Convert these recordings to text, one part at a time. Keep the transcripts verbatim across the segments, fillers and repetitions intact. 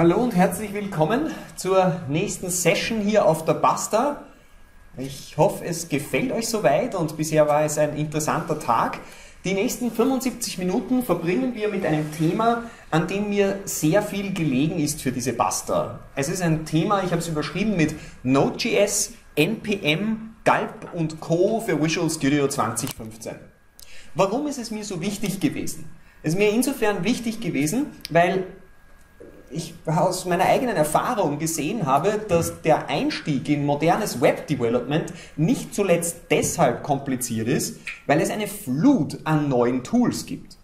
Hallo und herzlich willkommen zur nächsten Session hier auf der Basta. Ich hoffe, es gefällt euch soweit und bisher war es ein interessanter Tag. Die nächsten fünfundsiebzig Minuten verbringen wir mit einem Thema, an dem mir sehr viel gelegen ist für diese Basta. Es ist ein Thema, ich habe es überschrieben mit Node.js, N P M, Gulp und Co. für Visual Studio zwanzig fünfzehn. Warum ist es mir so wichtig gewesen? Es ist mir insofern wichtig gewesen, weil ich aus meiner eigenen Erfahrung gesehen habe, dass der Einstieg in modernes Web-Development nicht zuletzt deshalb kompliziert ist, weil es eine Flut an neuen Tools gibt.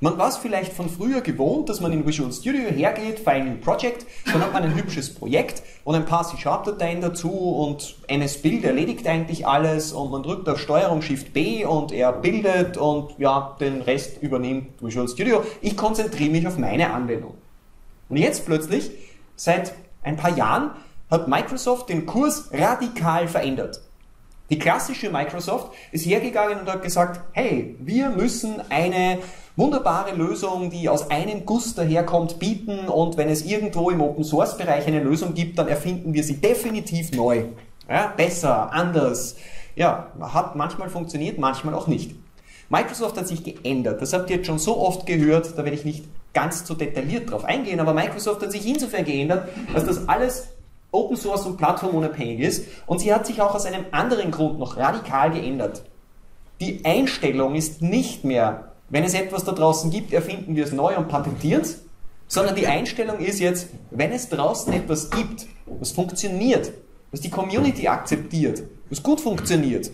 Man war es vielleicht von früher gewohnt, dass man in Visual Studio hergeht, File New Project, dann hat man ein hübsches Projekt und ein paar C Sharp Dateien dazu und N S Build erledigt eigentlich alles und man drückt auf Steuerung Shift B und er bildet und ja, den Rest übernimmt Visual Studio. Ich konzentriere mich auf meine Anwendung. Und jetzt plötzlich, seit ein paar Jahren, hat Microsoft den Kurs radikal verändert. Die klassische Microsoft ist hergegangen und hat gesagt, hey, wir müssen eine wunderbare Lösung, die aus einem Guss daherkommt, bieten und wenn es irgendwo im Open-Source-Bereich eine Lösung gibt, dann erfinden wir sie definitiv neu. Ja, besser, anders. Ja, hat manchmal funktioniert, manchmal auch nicht. Microsoft hat sich geändert. Das habt ihr jetzt schon so oft gehört, da werde ich nicht ganz so detailliert drauf eingehen, aber Microsoft hat sich insofern geändert, dass das alles Open Source und plattformunabhängig ist und sie hat sich auch aus einem anderen Grund noch radikal geändert. Die Einstellung ist nicht mehr, wenn es etwas da draußen gibt, erfinden wir es neu und patentieren es, sondern die Einstellung ist jetzt, wenn es draußen etwas gibt, was funktioniert, was die Community akzeptiert, was gut funktioniert,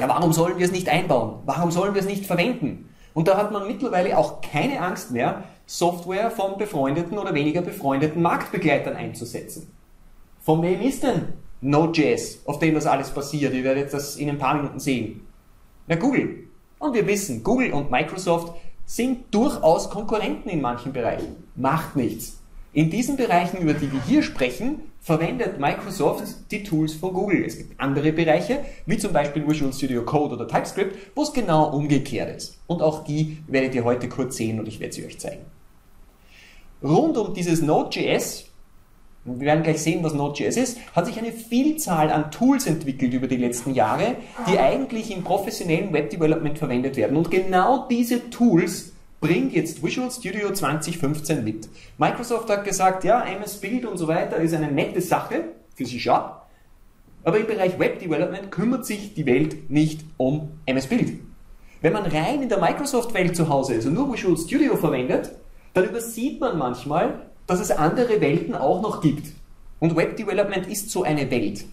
ja, warum sollen wir es nicht einbauen? Warum sollen wir es nicht verwenden? Und da hat man mittlerweile auch keine Angst mehr, Software von befreundeten oder weniger befreundeten Marktbegleitern einzusetzen. Von wem ist denn Node.js, auf dem das alles passiert? Ihr werdet das in ein paar Minuten sehen. Na, Google. Und wir wissen, Google und Microsoft sind durchaus Konkurrenten in manchen Bereichen. Macht nichts. In diesen Bereichen, über die wir hier sprechen, verwendet Microsoft die Tools von Google. Es gibt andere Bereiche, wie zum Beispiel Visual Studio Code oder TypeScript, wo es genau umgekehrt ist. Und auch die werdet ihr heute kurz sehen und ich werde sie euch zeigen. Rund um dieses Node.js, wir werden gleich sehen, was Node.js ist, hat sich eine Vielzahl an Tools entwickelt über die letzten Jahre, die eigentlich im professionellen Web-Development verwendet werden. Und genau diese Tools bringt jetzt Visual Studio zwanzig fünfzehn mit. Microsoft hat gesagt, ja, N S Build und so weiter ist eine nette Sache für C Sharp, aber im Bereich Web Development kümmert sich die Welt nicht um N S Build. Wenn man rein in der Microsoft-Welt zu Hause ist und nur Visual Studio verwendet, dann übersieht man manchmal, dass es andere Welten auch noch gibt. Und Web Development ist so eine Welt.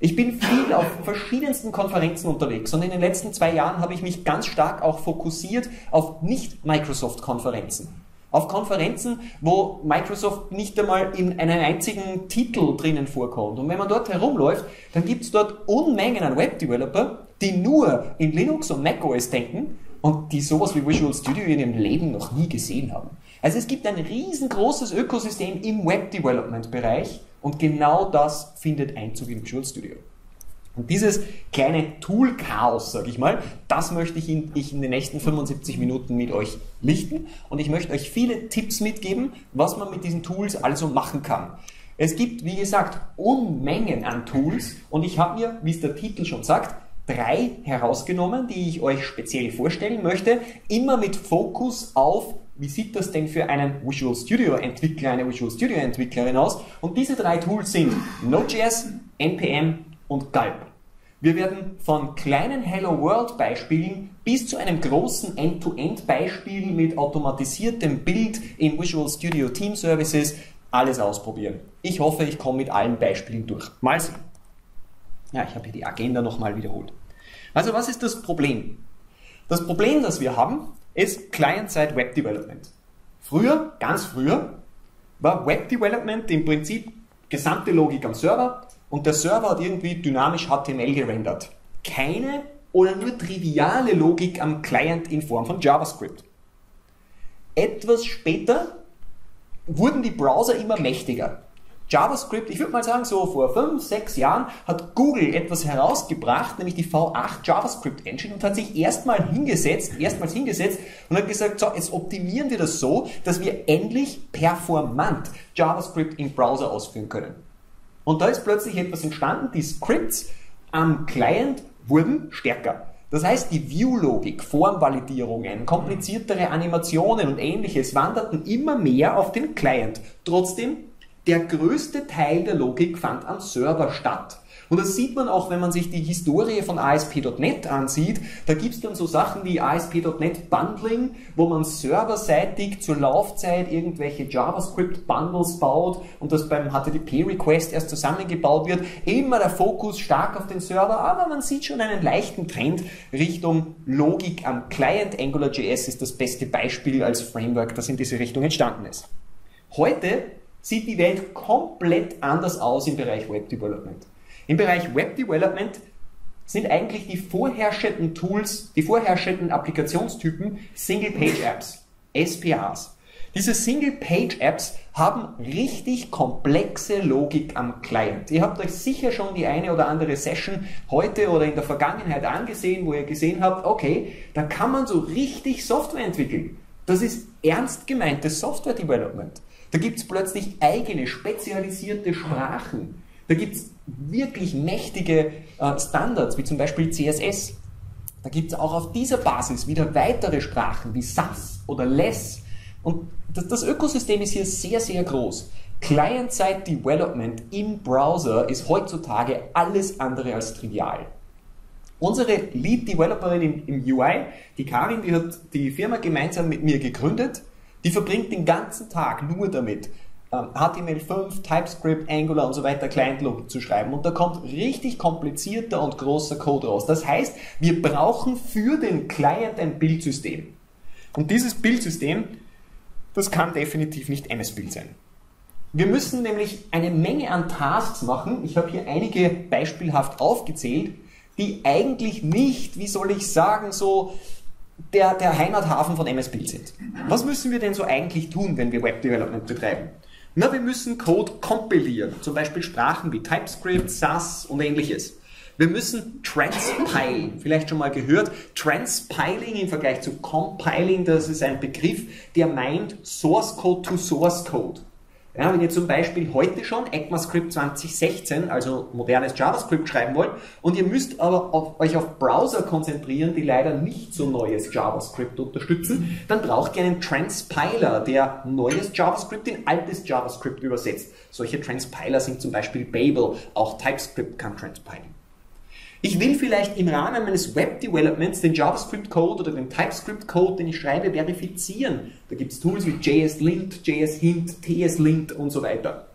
Ich bin viel auf verschiedensten Konferenzen unterwegs und in den letzten zwei Jahren habe ich mich ganz stark auch fokussiert auf Nicht-Microsoft-Konferenzen. Auf Konferenzen, wo Microsoft nicht einmal in einem einzigen Titel drinnen vorkommt. Und wenn man dort herumläuft, dann gibt es dort Unmengen an Web-Developer, die nur in Linux und Mac O S denken und die sowas wie Visual Studio in ihrem Leben noch nie gesehen haben. Also es gibt ein riesengroßes Ökosystem im Web-Development-Bereich, und genau das findet Einzug in Visual Studio. Und dieses kleine Tool-Chaos, sage ich mal, das möchte ich in, ich in den nächsten fünfundsiebzig Minuten mit euch lichten. Und ich möchte euch viele Tipps mitgeben, was man mit diesen Tools also machen kann. Es gibt, wie gesagt, Unmengen an Tools. Und ich habe mir, wie es der Titel schon sagt, drei herausgenommen, die ich euch speziell vorstellen möchte. Immer mit Fokus auf: Wie sieht das denn für einen Visual Studio Entwickler, eine Visual Studio Entwicklerin aus? Und diese drei Tools sind Node.js, N P M und Gulp. Wir werden von kleinen Hello World Beispielen bis zu einem großen End-to-End Beispiel mit automatisiertem Bild in Visual Studio Team Services alles ausprobieren. Ich hoffe, ich komme mit allen Beispielen durch. Mal sehen. Ja, ich habe hier die Agenda nochmal wiederholt. Also was ist das Problem? Das Problem, das wir haben, ist Client-Side Web Development. Früher, ganz früher, war Web Development im Prinzip gesamte Logik am Server und der Server hat irgendwie dynamisch H T M L gerendert. Keine oder nur triviale Logik am Client in Form von JavaScript. Etwas später wurden die Browser immer mächtiger. JavaScript, ich würde mal sagen, so vor fünf, sechs Jahren hat Google etwas herausgebracht, nämlich die V acht JavaScript Engine, und hat sich erstmal hingesetzt, erstmals hingesetzt und hat gesagt, so, jetzt optimieren wir das so, dass wir endlich performant JavaScript im Browser ausführen können. Und da ist plötzlich etwas entstanden, die Scripts am Client wurden stärker. Das heißt, die View-Logik, Formvalidierungen, kompliziertere Animationen und ähnliches wanderten immer mehr auf den Client. Trotzdem, der größte Teil der Logik fand am Server statt. Und das sieht man auch, wenn man sich die Historie von A S P Punkt net ansieht. Da gibt es dann so Sachen wie A S P Punkt net Bundling, wo man serverseitig zur Laufzeit irgendwelche JavaScript-Bundles baut und das beim H T T P-Request erst zusammengebaut wird. Immer der Fokus stark auf den Server, aber man sieht schon einen leichten Trend Richtung Logik am Client. AngularJS ist das beste Beispiel als Framework, das in diese Richtung entstanden ist. Heute sieht die Welt komplett anders aus im Bereich Web Development. Im Bereich Web Development sind eigentlich die vorherrschenden Tools, die vorherrschenden Applikationstypen Single-Page-Apps, S P As. Diese Single-Page-Apps haben richtig komplexe Logik am Client. Ihr habt euch sicher schon die eine oder andere Session heute oder in der Vergangenheit angesehen, wo ihr gesehen habt, okay, da kann man so richtig Software entwickeln. Das ist ernst gemeintes Software-Development. Da gibt es plötzlich eigene, spezialisierte Sprachen. Da gibt es wirklich mächtige Standards, wie zum Beispiel C S S. Da gibt es auch auf dieser Basis wieder weitere Sprachen wie Sass oder Less. Und das Ökosystem ist hier sehr, sehr groß. Client-Side-Development im Browser ist heutzutage alles andere als trivial. Unsere Lead-Developerin im U I, die Karin, die hat die Firma gemeinsam mit mir gegründet. Die verbringt den ganzen Tag nur damit, H T M L fünf, TypeScript, Angular und so weiter Client-Logik zu schreiben, und da kommt richtig komplizierter und großer Code raus. Das heißt, wir brauchen für den Client ein Bildsystem, und dieses Bildsystem, das kann definitiv nicht M S-Bild sein. Wir müssen nämlich eine Menge an Tasks machen, ich habe hier einige beispielhaft aufgezählt, die eigentlich nicht, wie soll ich sagen, so der, der Heimathafen von M S-Bild sind. Was müssen wir denn so eigentlich tun, wenn wir Web-Development betreiben? Na, wir müssen Code kompilieren, zum Beispiel Sprachen wie TypeScript, Sass und ähnliches. Wir müssen transpilen, vielleicht schon mal gehört. Transpiling im Vergleich zu Compiling, das ist ein Begriff, der meint Source Code to Source Code. Ja, wenn ihr zum Beispiel heute schon ECMAScript zwanzig sechzehn, also modernes JavaScript, schreiben wollt, und ihr müsst aber auf, euch auf Browser konzentrieren, die leider nicht so neues JavaScript unterstützen, dann braucht ihr einen Transpiler, der neues JavaScript in altes JavaScript übersetzt. Solche Transpiler sind zum Beispiel Babel, auch TypeScript kann transpilen. Ich will vielleicht im Rahmen meines Web-Developments den JavaScript-Code oder den TypeScript-Code, den ich schreibe, verifizieren. Da gibt es Tools wie J S-Lint, J S-Hint, T S-Lint und so weiter.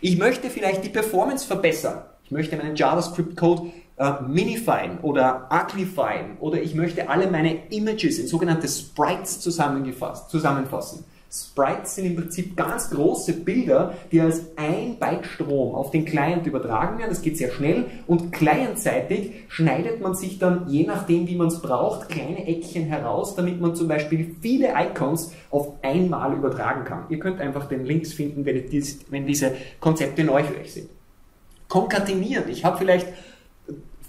Ich möchte vielleicht die Performance verbessern. Ich möchte meinen JavaScript-Code äh, minifyen oder uglifyen, oder ich möchte alle meine Images in sogenannte Sprites zusammenfassen. Sprites sind im Prinzip ganz große Bilder, die als ein Byte-Strom auf den Client übertragen werden. Das geht sehr schnell, und clientseitig schneidet man sich dann, je nachdem wie man es braucht, kleine Eckchen heraus, damit man zum Beispiel viele Icons auf einmal übertragen kann. Ihr könnt einfach den Links finden, wenn, dies, wenn diese Konzepte neu für euch sind. Konkatenieren. Ich habe vielleicht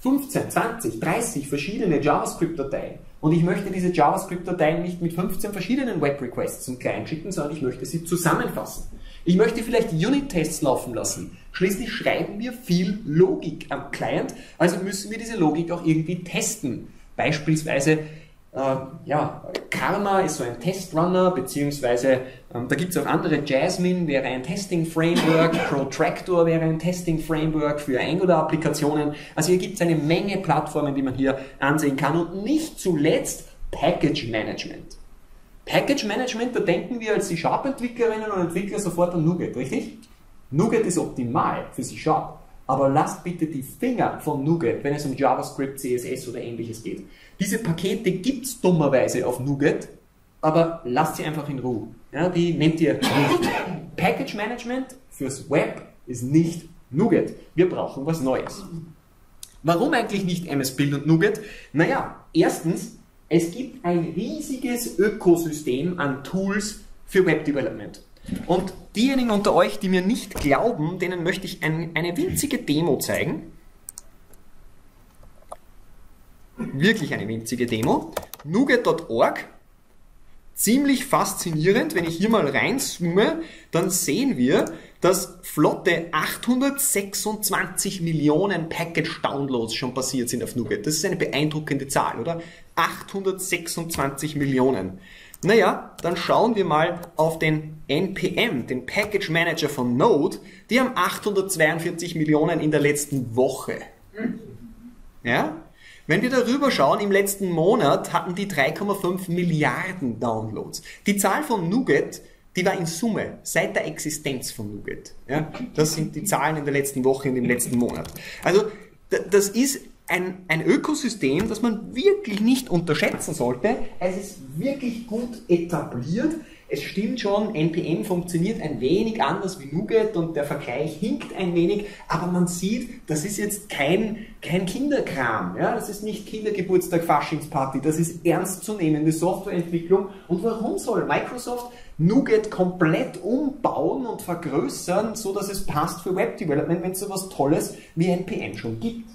fünfzehn, zwanzig, dreißig verschiedene JavaScript-Dateien. Und ich möchte diese JavaScript-Dateien nicht mit fünfzehn verschiedenen Web-Requests zum Client schicken, sondern ich möchte sie zusammenfassen. Ich möchte vielleicht Unit-Tests laufen lassen. Schließlich schreiben wir viel Logik am Client, also müssen wir diese Logik auch irgendwie testen. Beispielsweise, äh, ja, Karma ist so ein Testrunner, beziehungsweise ähm, da gibt es auch andere. Jasmine wäre ein Testing-Framework, Protractor wäre ein Testing-Framework für Angular-Applikationen. Also hier gibt es eine Menge Plattformen, die man hier ansehen kann. Und nicht zuletzt Package Management. Package Management, da denken wir als C-Sharp-Entwicklerinnen und Entwickler sofort an NuGet, richtig? NuGet ist optimal für C-Sharp. Aber lasst bitte die Finger von NuGet, wenn es um JavaScript, C S S oder ähnliches geht. Diese Pakete gibt es dummerweise auf NuGet, aber lasst sie einfach in Ruhe. Ja, die nehmt ihr nicht. Package Management fürs Web ist nicht NuGet. Wir brauchen was Neues. Warum eigentlich nicht M S-Build und NuGet? Naja, erstens, es gibt ein riesiges Ökosystem an Tools für Web Development. Und diejenigen unter euch, die mir nicht glauben, denen möchte ich ein, eine winzige Demo zeigen. Wirklich eine winzige Demo. NuGet Punkt org. Ziemlich faszinierend, wenn ich hier mal reinzoome, dann sehen wir, dass flotte achthundertsechsundzwanzig Millionen Package-Downloads schon passiert sind auf NuGet. Das ist eine beeindruckende Zahl, oder? achthundertsechsundzwanzig Millionen. Naja, dann schauen wir mal auf den N P M, den Package Manager von Node. Die haben achthundertzweiundvierzig Millionen in der letzten Woche. Ja? Wenn wir darüber schauen, im letzten Monat hatten die drei Komma fünf Milliarden Downloads. Die Zahl von NuGet, die war in Summe seit der Existenz von NuGet. Ja, das sind die Zahlen in der letzten Woche und im letzten Monat. Also das ist ein, ein Ökosystem, das man wirklich nicht unterschätzen sollte. Es ist wirklich gut etabliert. Es stimmt schon, N P M funktioniert ein wenig anders wie NuGet und der Vergleich hinkt ein wenig, aber man sieht, das ist jetzt kein, kein Kinderkram. Ja? Das ist nicht Kindergeburtstag, Faschingsparty, das ist ernstzunehmende Softwareentwicklung. Und warum soll Microsoft NuGet komplett umbauen und vergrößern, so dass es passt für Webdevelopment, wenn es so etwas Tolles wie N P M schon gibt?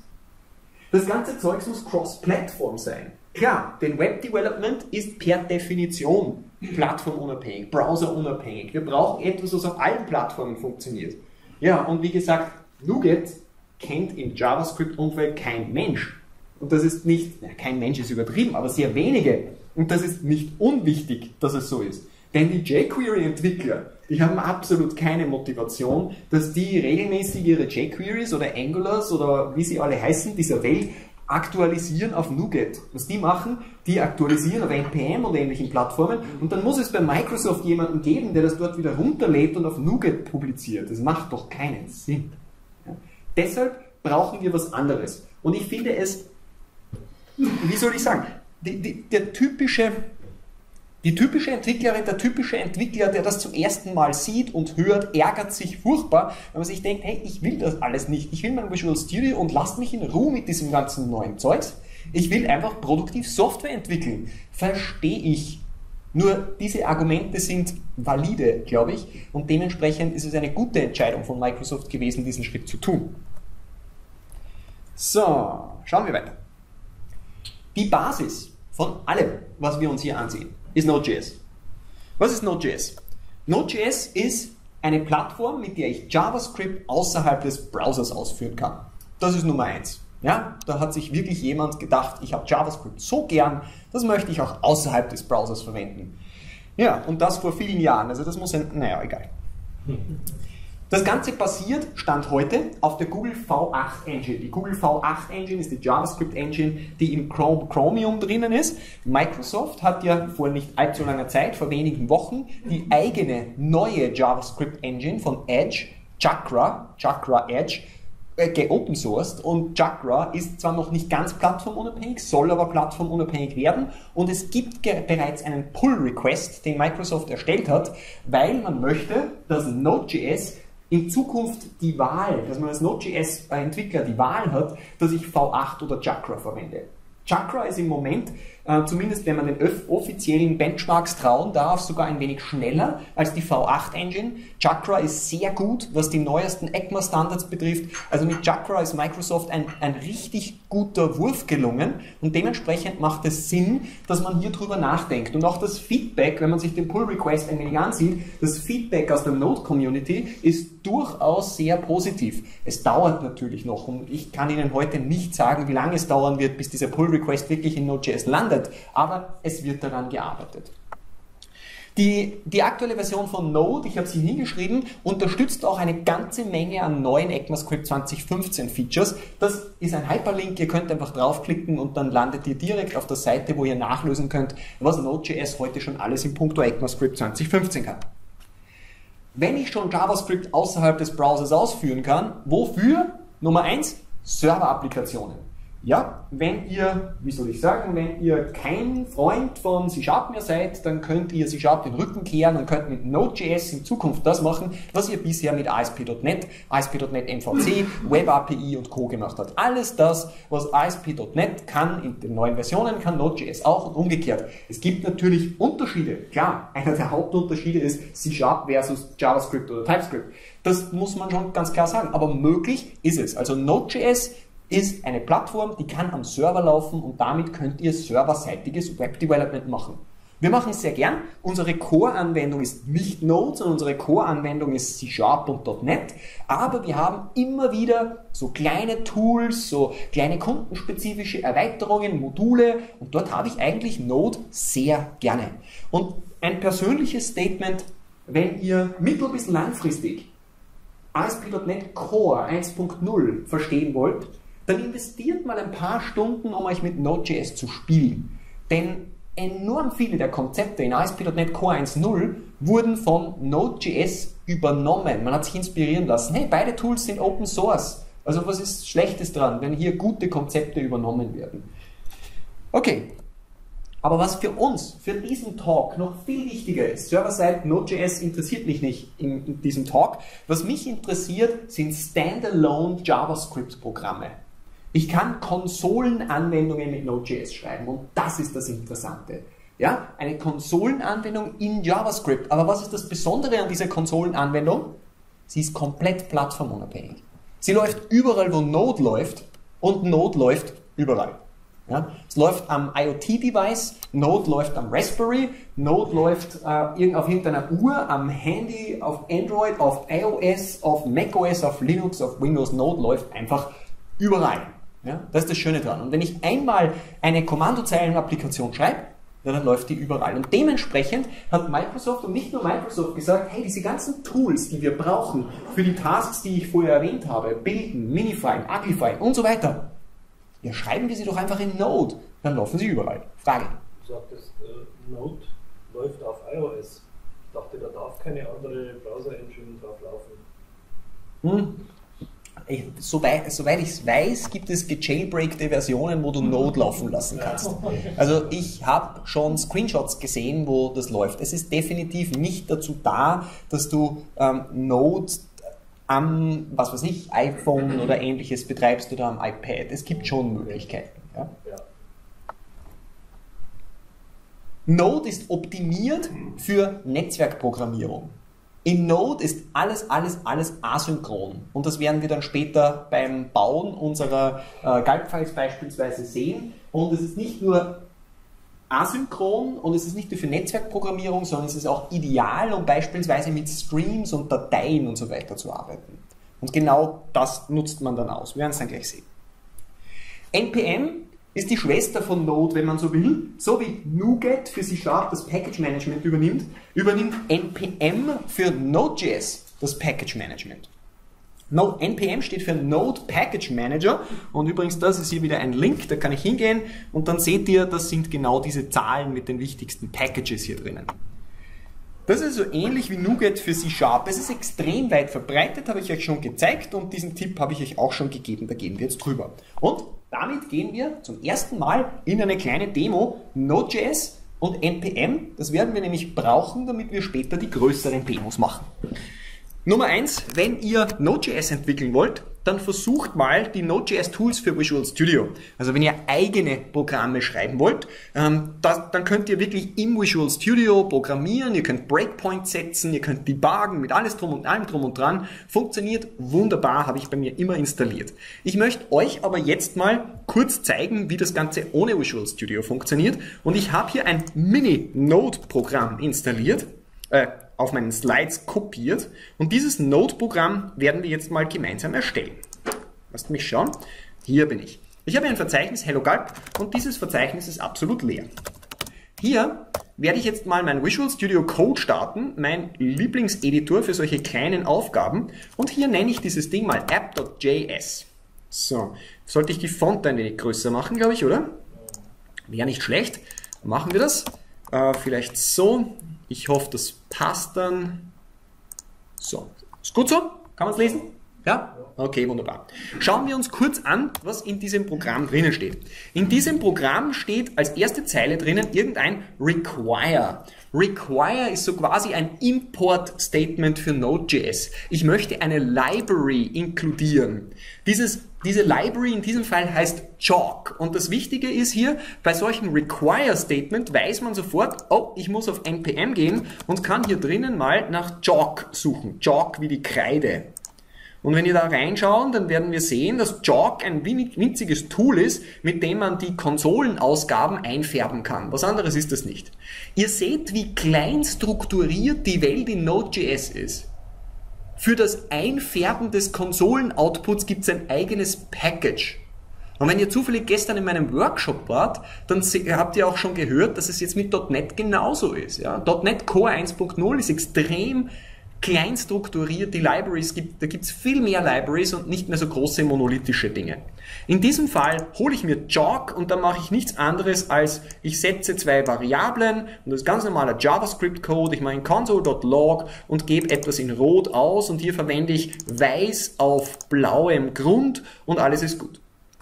Das ganze Zeugs muss Cross-Plattform sein. Klar, denn Web-Development ist per Definition plattformunabhängig, browserunabhängig. Wir brauchen etwas, was auf allen Plattformen funktioniert. Ja, und wie gesagt, NuGet kennt im JavaScript-Umfeld kein Mensch. Und das ist nicht, na, kein Mensch ist übertrieben, aber sehr wenige. Und das ist nicht unwichtig, dass es so ist. Denn die jQuery-Entwickler, die haben absolut keine Motivation, dass die regelmäßig ihre jQueries oder Angulars oder wie sie alle heißen dieser Welt aktualisieren auf NuGet. Was die machen, die aktualisieren auf N P M oder ähnlichen Plattformen und dann muss es bei Microsoft jemanden geben, der das dort wieder runterlädt und auf NuGet publiziert. Das macht doch keinen Sinn. Ja? Deshalb brauchen wir was anderes. Und ich finde es, wie soll ich sagen, die, die, der typische, die typische Entwicklerin, der typische Entwickler, der das zum ersten Mal sieht und hört, ärgert sich furchtbar, wenn man sich denkt, hey, ich will das alles nicht. Ich will mein Visual Studio und lasst mich in Ruhe mit diesem ganzen neuen Zeugs. Ich will einfach produktiv Software entwickeln. Verstehe ich. Nur diese Argumente sind valide, glaube ich, und dementsprechend ist es eine gute Entscheidung von Microsoft gewesen, diesen Schritt zu tun. So, schauen wir weiter. Die Basis von allem, was wir uns hier ansehen, ist Node.js. Was ist Node.js? Node.js ist eine Plattform, mit der ich JavaScript außerhalb des Browsers ausführen kann. Das ist Nummer eins. Ja, da hat sich wirklich jemand gedacht, ich habe JavaScript so gern, das möchte ich auch außerhalb des Browsers verwenden. Ja, und das vor vielen Jahren. Also das muss ein... Naja, egal. Das Ganze basiert, Stand heute, auf der Google V acht Engine. Die Google V acht Engine ist die JavaScript Engine, die im Chrome, Chromium drinnen ist. Microsoft hat ja vor nicht allzu langer Zeit, vor wenigen Wochen, die eigene neue JavaScript Engine von Edge, Chakra, Chakra Edge, geopen-sourced und Chakra ist zwar noch nicht ganz plattformunabhängig, soll aber plattformunabhängig werden und es gibt bereits einen Pull-Request, den Microsoft erstellt hat, weil man möchte, dass Node.js in Zukunft die Wahl, dass man als Node.js-Entwickler die Wahl hat, dass ich V acht oder Chakra verwende. Chakra ist im Moment, äh, zumindest wenn man den offiziellen Benchmarks trauen darf, sogar ein wenig schneller als die V acht Engine. Chakra ist sehr gut, was die neuesten ECMA-Standards betrifft. Also mit Chakra ist Microsoft ein, ein richtig guter Wurf gelungen und dementsprechend macht es Sinn, dass man hier drüber nachdenkt. Und auch das Feedback, wenn man sich den Pull-Request ein wenig ansieht, das Feedback aus der Node-Community ist durchaus sehr positiv. Es dauert natürlich noch und ich kann Ihnen heute nicht sagen, wie lange es dauern wird, bis dieser Pull-Request wirklich in Node.js landet, aber es wird daran gearbeitet. Die, die aktuelle Version von Node, ich habe sie hingeschrieben, unterstützt auch eine ganze Menge an neuen ECMAScript zwanzig fünfzehn Features. Das ist ein Hyperlink, ihr könnt einfach draufklicken und dann landet ihr direkt auf der Seite, wo ihr nachlesen könnt, was Node.js heute schon alles in puncto ECMAScript zwanzig fünfzehn kann. Wenn ich schon JavaScript außerhalb des Browsers ausführen kann, wofür? Nummer eins, Server-Applikationen. Ja, wenn ihr, wie soll ich sagen, wenn ihr kein Freund von C Sharp mehr seid, dann könnt ihr C Sharp den Rücken kehren und könnt mit Node.js in Zukunft das machen, was ihr bisher mit A S P Punkt NET, A S P Punkt NET M V C, Web A P I und Co. gemacht habt. Alles das, was A S P Punkt NET kann, in den neuen Versionen kann Node.js auch und umgekehrt. Es gibt natürlich Unterschiede. Klar, einer der Hauptunterschiede ist C Sharp versus JavaScript oder TypeScript. Das muss man schon ganz klar sagen, aber möglich ist es. Also Node.js ist eine Plattform, die kann am Server laufen und damit könnt ihr serverseitiges Web-Development machen. Wir machen es sehr gern. Unsere Core-Anwendung ist nicht Node, sondern unsere Core-Anwendung ist C Sharp und .NET. Aber wir haben immer wieder so kleine Tools, so kleine kundenspezifische Erweiterungen, Module und dort habe ich eigentlich Node sehr gerne. Und ein persönliches Statement: Wenn ihr mittel- bis langfristig A S P Punkt NET Core eins Punkt null verstehen wollt, dann investiert mal ein paar Stunden, um euch mit Node.js zu spielen. Denn enorm viele der Konzepte in A S P Punkt NET Core eins Punkt null wurden von Node.js übernommen. Man hat sich inspirieren lassen. Hey, beide Tools sind Open Source. Also was ist Schlechtes dran, wenn hier gute Konzepte übernommen werden? Okay. Aber was für uns, für diesen Talk noch viel wichtiger ist, Server-Side Node.js interessiert mich nicht in, in diesem Talk. Was mich interessiert, sind Standalone JavaScript-Programme. Ich kann Konsolenanwendungen mit Node.js schreiben und das ist das Interessante. Ja, eine Konsolenanwendung in JavaScript. Aber was ist das Besondere an dieser Konsolenanwendung? Sie ist komplett plattformunabhängig. Sie läuft überall, wo Node läuft und Node läuft überall. Ja, es läuft am IoT-Device, Node läuft am Raspberry, Node läuft äh, auf irgendeiner Uhr, am Handy, auf Android, auf iOS, auf macOS, auf Linux, auf Windows. Node läuft einfach überall. Ja, das ist das Schöne dran. Und wenn ich einmal eine Kommandozeilen-Applikation schreibe, dann läuft die überall. Und dementsprechend hat Microsoft und nicht nur Microsoft gesagt, hey, diese ganzen Tools, die wir brauchen für die Tasks, die ich vorher erwähnt habe, Bilden, Minifying, Uglifying und so weiter, ja, schreiben wir sie doch einfach in Node, dann laufen sie überall. Frage? Du sagtest, äh, Node läuft auf iOS. Ich dachte, da darf keine andere Browser-Engine drauf laufen. Hm. Ich, soweit soweit ich es weiß, gibt es gejailbreakte Versionen, wo du Node laufen lassen kannst. Also ich habe schon Screenshots gesehen, wo das läuft. Es ist definitiv nicht dazu da, dass du ähm, Node am, was weiß ich, iPhone oder ähnliches betreibst oder am iPad. Es gibt schon Möglichkeiten. Ja? Ja. Node ist optimiert für Netzwerkprogrammierung. In Node ist alles, alles, alles asynchron. Und das werden wir dann später beim Bauen unserer äh, Gulp-Files beispielsweise sehen. Und es ist nicht nur asynchron und es ist nicht nur für Netzwerkprogrammierung, sondern es ist auch ideal, um beispielsweise mit Streams und Dateien und so weiter zu arbeiten. Und genau das nutzt man dann aus. Wir werden es dann gleich sehen. N P M ist die Schwester von Node, wenn man so will. So wie NuGet für C Sharp das Package Management übernimmt, übernimmt N P M für Node.js das Package Management. No, N P M steht für Node Package Manager und übrigens das ist hier wieder ein Link, da kann ich hingehen und dann seht ihr, das sind genau diese Zahlen mit den wichtigsten Packages hier drinnen. Das ist so ähnlich wie NuGet für C Sharp. Es ist extrem weit verbreitet, habe ich euch schon gezeigt und diesen Tipp habe ich euch auch schon gegeben, da gehen wir jetzt drüber. Und damit gehen wir zum ersten Mal in eine kleine Demo Node.js und N P M, das werden wir nämlich brauchen, damit wir später die größeren Demos machen. Nummer eins, wenn ihr Node.js entwickeln wollt, dann versucht mal die Node.js Tools für Visual Studio. Also wenn ihr eigene Programme schreiben wollt, ähm, das, dann könnt ihr wirklich im Visual Studio programmieren, ihr könnt Breakpoints setzen, ihr könnt debuggen, mit alles drum und allem drum und dran. Funktioniert wunderbar, habe ich bei mir immer installiert. Ich möchte euch aber jetzt mal kurz zeigen, wie das Ganze ohne Visual Studio funktioniert. Und ich habe hier ein Mini-Node-Programm installiert, äh, auf meinen Slides kopiert und dieses Node-Programm werden wir jetzt mal gemeinsam erstellen. Lasst mich schauen. Hier bin ich. Ich habe ein Verzeichnis, Hello Gulp, und dieses Verzeichnis ist absolut leer. Hier werde ich jetzt mal mein Visual Studio Code starten, mein Lieblingseditor für solche kleinen Aufgaben und hier nenne ich dieses Ding mal app.js. So, sollte ich die Font ein wenig größer machen, glaube ich, oder? Wäre nicht schlecht. Machen wir das. Äh, vielleicht so. Ich hoffe, das passt dann. So, ist gut so? Kann man es lesen? Ja? Okay, wunderbar. Schauen wir uns kurz an, was in diesem Programm drinnen steht. In diesem Programm steht als erste Zeile drinnen irgendein Require. Require ist so quasi ein Import-Statement für Node.js. Ich möchte eine Library inkludieren. Dieses, diese Library in diesem Fall heißt Chalk. Und das Wichtige ist hier, bei solchen Require-Statement weiß man sofort, oh, ich muss auf N P M gehen und kann hier drinnen mal nach Chalk suchen. Chalk wie die Kreide. Und wenn ihr da reinschauen, dann werden wir sehen, dass Chalk ein winziges Tool ist, mit dem man die Konsolenausgaben einfärben kann. Was anderes ist das nicht. Ihr seht, wie klein strukturiert die Welt in Node.js ist. Für das Einfärben des Konsolen-Outputs gibt es ein eigenes Package. Und wenn ihr zufällig gestern in meinem Workshop wart, dann habt ihr auch schon gehört, dass es jetzt mit .N E T genauso ist. Ja? .N E T Core eins Punkt null ist extrem klein strukturiert, die Libraries gibt, da gibt es viel mehr Libraries und nicht mehr so große monolithische Dinge. In diesem Fall hole ich mir Chalk und dann mache ich nichts anderes als, ich setze zwei Variablen und das ist ganz normaler JavaScript-Code, ich mache in console.log und gebe etwas in Rot aus und hier verwende ich Weiß auf blauem Grund und alles ist gut.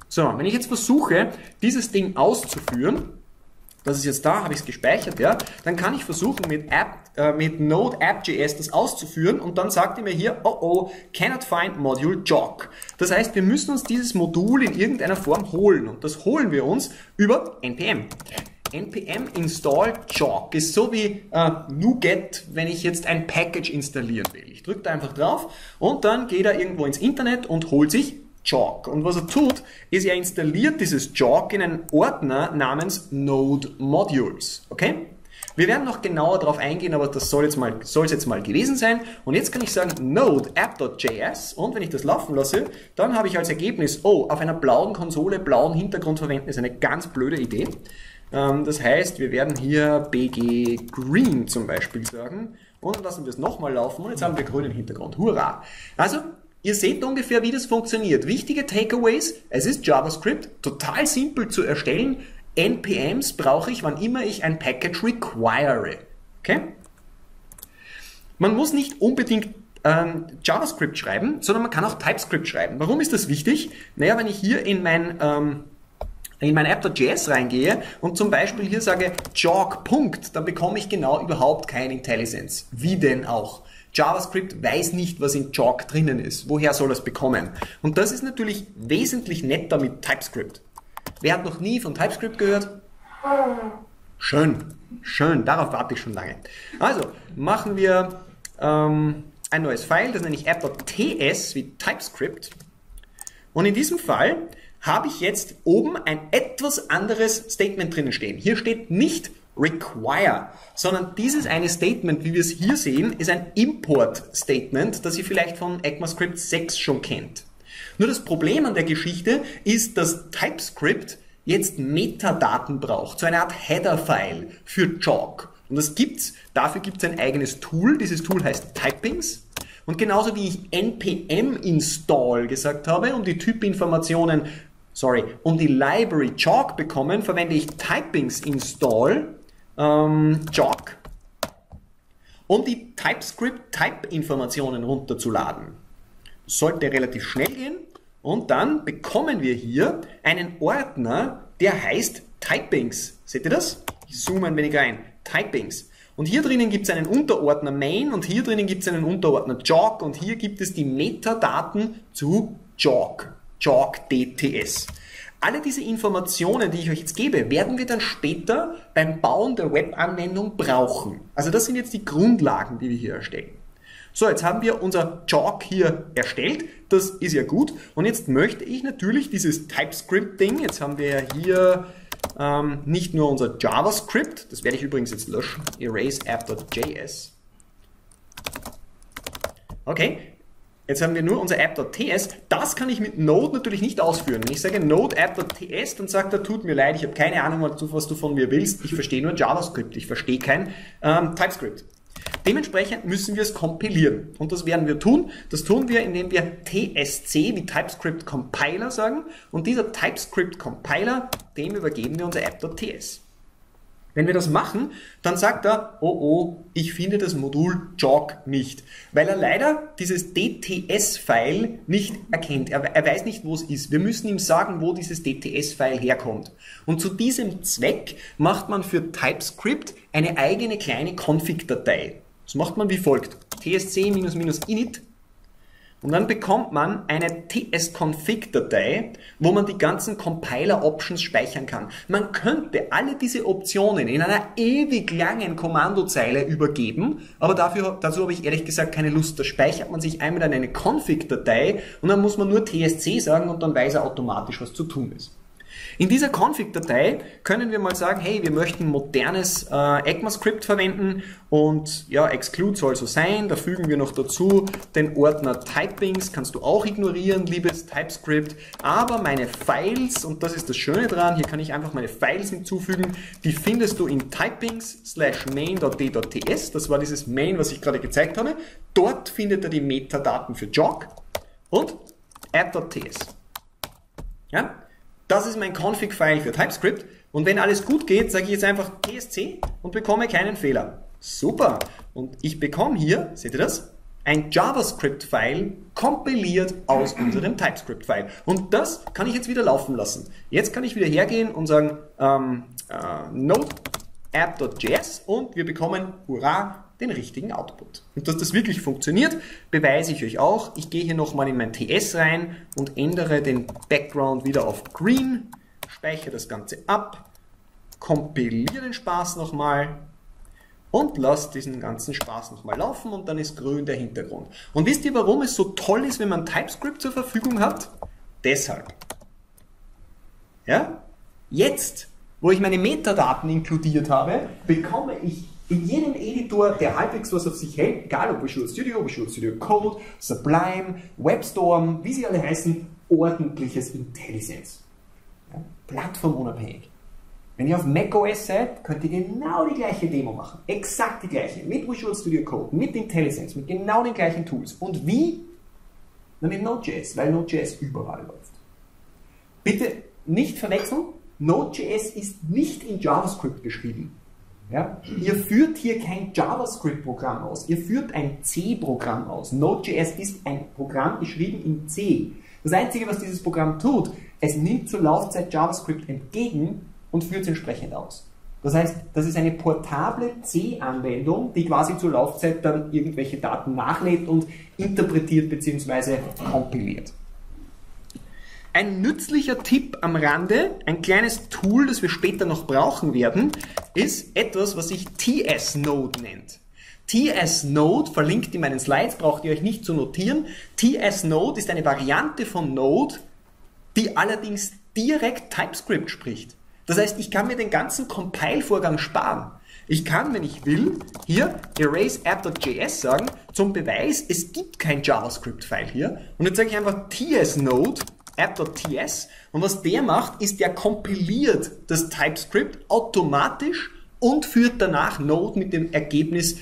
So, wenn ich jetzt versuche, dieses Ding auszuführen, das ist jetzt da, habe ich es gespeichert, ja. Dann kann ich versuchen, mit, App, äh, mit Node App.js das auszuführen und dann sagt ihr mir hier, oh oh, cannot find Module Chalk. Das heißt, wir müssen uns dieses Modul in irgendeiner Form holen und das holen wir uns über N P M. N P M install Chalk ist so wie äh, NuGet, wenn ich jetzt ein Package installieren will. Ich drücke da einfach drauf und dann geht er irgendwo ins Internet und holt sich Chalk. Und was er tut, ist, er installiert dieses Chalk in einen Ordner namens Node Modules. Okay? Wir werden noch genauer darauf eingehen, aber das soll jetzt mal, soll es jetzt mal gewesen sein. Und jetzt kann ich sagen Node App.js und wenn ich das laufen lasse, dann habe ich als Ergebnis, oh, auf einer blauen Konsole blauen Hintergrund verwenden, ist eine ganz blöde Idee. Das heißt, wir werden hier B G Green zum Beispiel sagen und dann lassen wir es nochmal laufen und jetzt haben wir grünen Hintergrund. Hurra! Also, ihr seht ungefähr, wie das funktioniert. Wichtige Takeaways, es ist JavaScript, total simpel zu erstellen. N P Ms brauche ich, wann immer ich ein Package require. Okay? Man muss nicht unbedingt ähm, JavaScript schreiben, sondern man kann auch TypeScript schreiben. Warum ist das wichtig? Naja, wenn ich hier in mein, ähm, in mein App.js reingehe und zum Beispiel hier sage Chalk. Dann bekomme ich genau überhaupt kein IntelliSense. Wie denn auch? JavaScript weiß nicht, was in Chalk drinnen ist. Woher soll das bekommen? Und das ist natürlich wesentlich netter mit TypeScript. Wer hat noch nie von TypeScript gehört? Schön, schön, darauf warte ich schon lange. Also, machen wir ähm, ein neues File, das nenne ich app.ts wie TypeScript. Und in diesem Fall habe ich jetzt oben ein etwas anderes Statement drinnen stehen. Hier steht nicht Require, sondern dieses eine Statement, wie wir es hier sehen, ist ein Import-Statement, das ihr vielleicht von ECMAScript sechs schon kennt. Nur das Problem an der Geschichte ist, dass TypeScript jetzt Metadaten braucht, so eine Art Header-File für Chalk. Und das gibt's. Dafür gibt es ein eigenes Tool. Dieses Tool heißt Typings. Und genauso wie ich N P M install gesagt habe, um die Typinformationen, sorry, um die Library Chalk bekommen, verwende ich Typings install Ähm, Chalk, um die TypeScript-Type-Informationen runterzuladen. Sollte relativ schnell gehen und dann bekommen wir hier einen Ordner, der heißt Typings. Seht ihr das? Ich zoome ein wenig rein. Typings. Und hier drinnen gibt es einen Unterordner Main und hier drinnen gibt es einen Unterordner Chalk und hier gibt es die Metadaten zu Chalk. Chalk D T S. Alle diese Informationen, die ich euch jetzt gebe, werden wir dann später beim Bauen der Webanwendung brauchen. Also das sind jetzt die Grundlagen, die wir hier erstellen. So, jetzt haben wir unser Chalk hier erstellt. Das ist ja gut. Und jetzt möchte ich natürlich dieses TypeScript-Ding, jetzt haben wir ja hier ähm, nicht nur unser JavaScript, das werde ich übrigens jetzt löschen, erase app.js. Okay. Jetzt haben wir nur unser app.ts, das kann ich mit Node natürlich nicht ausführen. Wenn ich sage Node app.ts, dann sagt er, tut mir leid, ich habe keine Ahnung, was du von mir willst, ich verstehe nur JavaScript, ich verstehe kein ähm, TypeScript. Dementsprechend müssen wir es kompilieren und das werden wir tun. Das tun wir, indem wir tsc wie TypeScript Compiler sagen und dieser TypeScript Compiler, dem übergeben wir unser app.ts. Wenn wir das machen, dann sagt er, oh oh, ich finde das Modul Jog nicht, weil er leider dieses D T S-File nicht erkennt. Er, er weiß nicht, wo es ist. Wir müssen ihm sagen, wo dieses D T S-File herkommt. Und zu diesem Zweck macht man für TypeScript eine eigene kleine Config-Datei. Das macht man wie folgt, tsc-init. Und dann bekommt man eine T S-Config-Datei, wo man die ganzen Compiler-Options speichern kann. Man könnte alle diese Optionen in einer ewig langen Kommandozeile übergeben, aber dafür, dazu habe ich ehrlich gesagt keine Lust. Da speichert man sich einmal dann eine Config-Datei und dann muss man nur T S C sagen und dann weiß er automatisch, was zu tun ist. In dieser Config-Datei können wir mal sagen, hey, wir möchten modernes äh, ECMAScript verwenden und ja, exclude soll so sein, da fügen wir noch dazu den Ordner Typings, kannst du auch ignorieren, liebes TypeScript, aber meine Files, und das ist das Schöne dran, hier kann ich einfach meine Files hinzufügen, die findest du in typings slash main.d.ts, das war dieses Main, was ich gerade gezeigt habe, dort findet er die Metadaten für Jog und app.ts. Ja? Das ist mein Config-File für TypeScript und wenn alles gut geht, sage ich jetzt einfach tsc und bekomme keinen Fehler. Super! Und ich bekomme hier, seht ihr das, ein JavaScript-File kompiliert aus unserem TypeScript-File. Und das kann ich jetzt wieder laufen lassen. Jetzt kann ich wieder hergehen und sagen ähm, äh, Node app.js und wir bekommen, hurra, den richtigen Output. Und dass das wirklich funktioniert, beweise ich euch auch. Ich gehe hier nochmal in mein T S rein und ändere den Background wieder auf Green, speichere das Ganze ab, kompiliere den Spaß nochmal und lasse diesen ganzen Spaß nochmal laufen und dann ist grün der Hintergrund. Und wisst ihr, warum es so toll ist, wenn man TypeScript zur Verfügung hat? Deshalb. Ja? Jetzt, wo ich meine Metadaten inkludiert habe, bekomme ich in jedem Editor, der halbwegs was auf sich hält, egal ob Visual Studio, Visual Studio Code, Sublime, WebStorm, wie sie alle heißen, ordentliches Intelligence. Ja, plattformunabhängig. Wenn ihr auf macOS seid, könnt ihr genau die gleiche Demo machen. Exakt die gleiche. Mit Visual Studio Code, mit Intelligence, mit genau den gleichen Tools. Und wie? Na, mit Node.js, weil Node.js überall läuft. Bitte nicht verwechseln, Node.js ist nicht in JavaScript geschrieben. Ja? Ihr führt hier kein JavaScript-Programm aus, ihr führt ein C-Programm aus. Node.js ist ein Programm geschrieben in C. Das Einzige, was dieses Programm tut, es nimmt zur Laufzeit JavaScript entgegen und führt es entsprechend aus. Das heißt, das ist eine portable C-Anwendung, die quasi zur Laufzeit dann irgendwelche Daten nachlädt und interpretiert bzw. kompiliert. Ein nützlicher Tipp am Rande, ein kleines Tool, das wir später noch brauchen werden, ist etwas, was sich T S-Node nennt. T S-Node, verlinkt in meinen Slides, braucht ihr euch nicht zu notieren. T S-Node ist eine Variante von Node, die allerdings direkt TypeScript spricht. Das heißt, ich kann mir den ganzen Compile-Vorgang sparen. Ich kann, wenn ich will, hier erase app.js sagen, zum Beweis, es gibt kein JavaScript-File hier. Und jetzt sage ich einfach T S-Node app.ts und was der macht, ist, der kompiliert das TypeScript automatisch und führt danach Node mit dem Ergebnis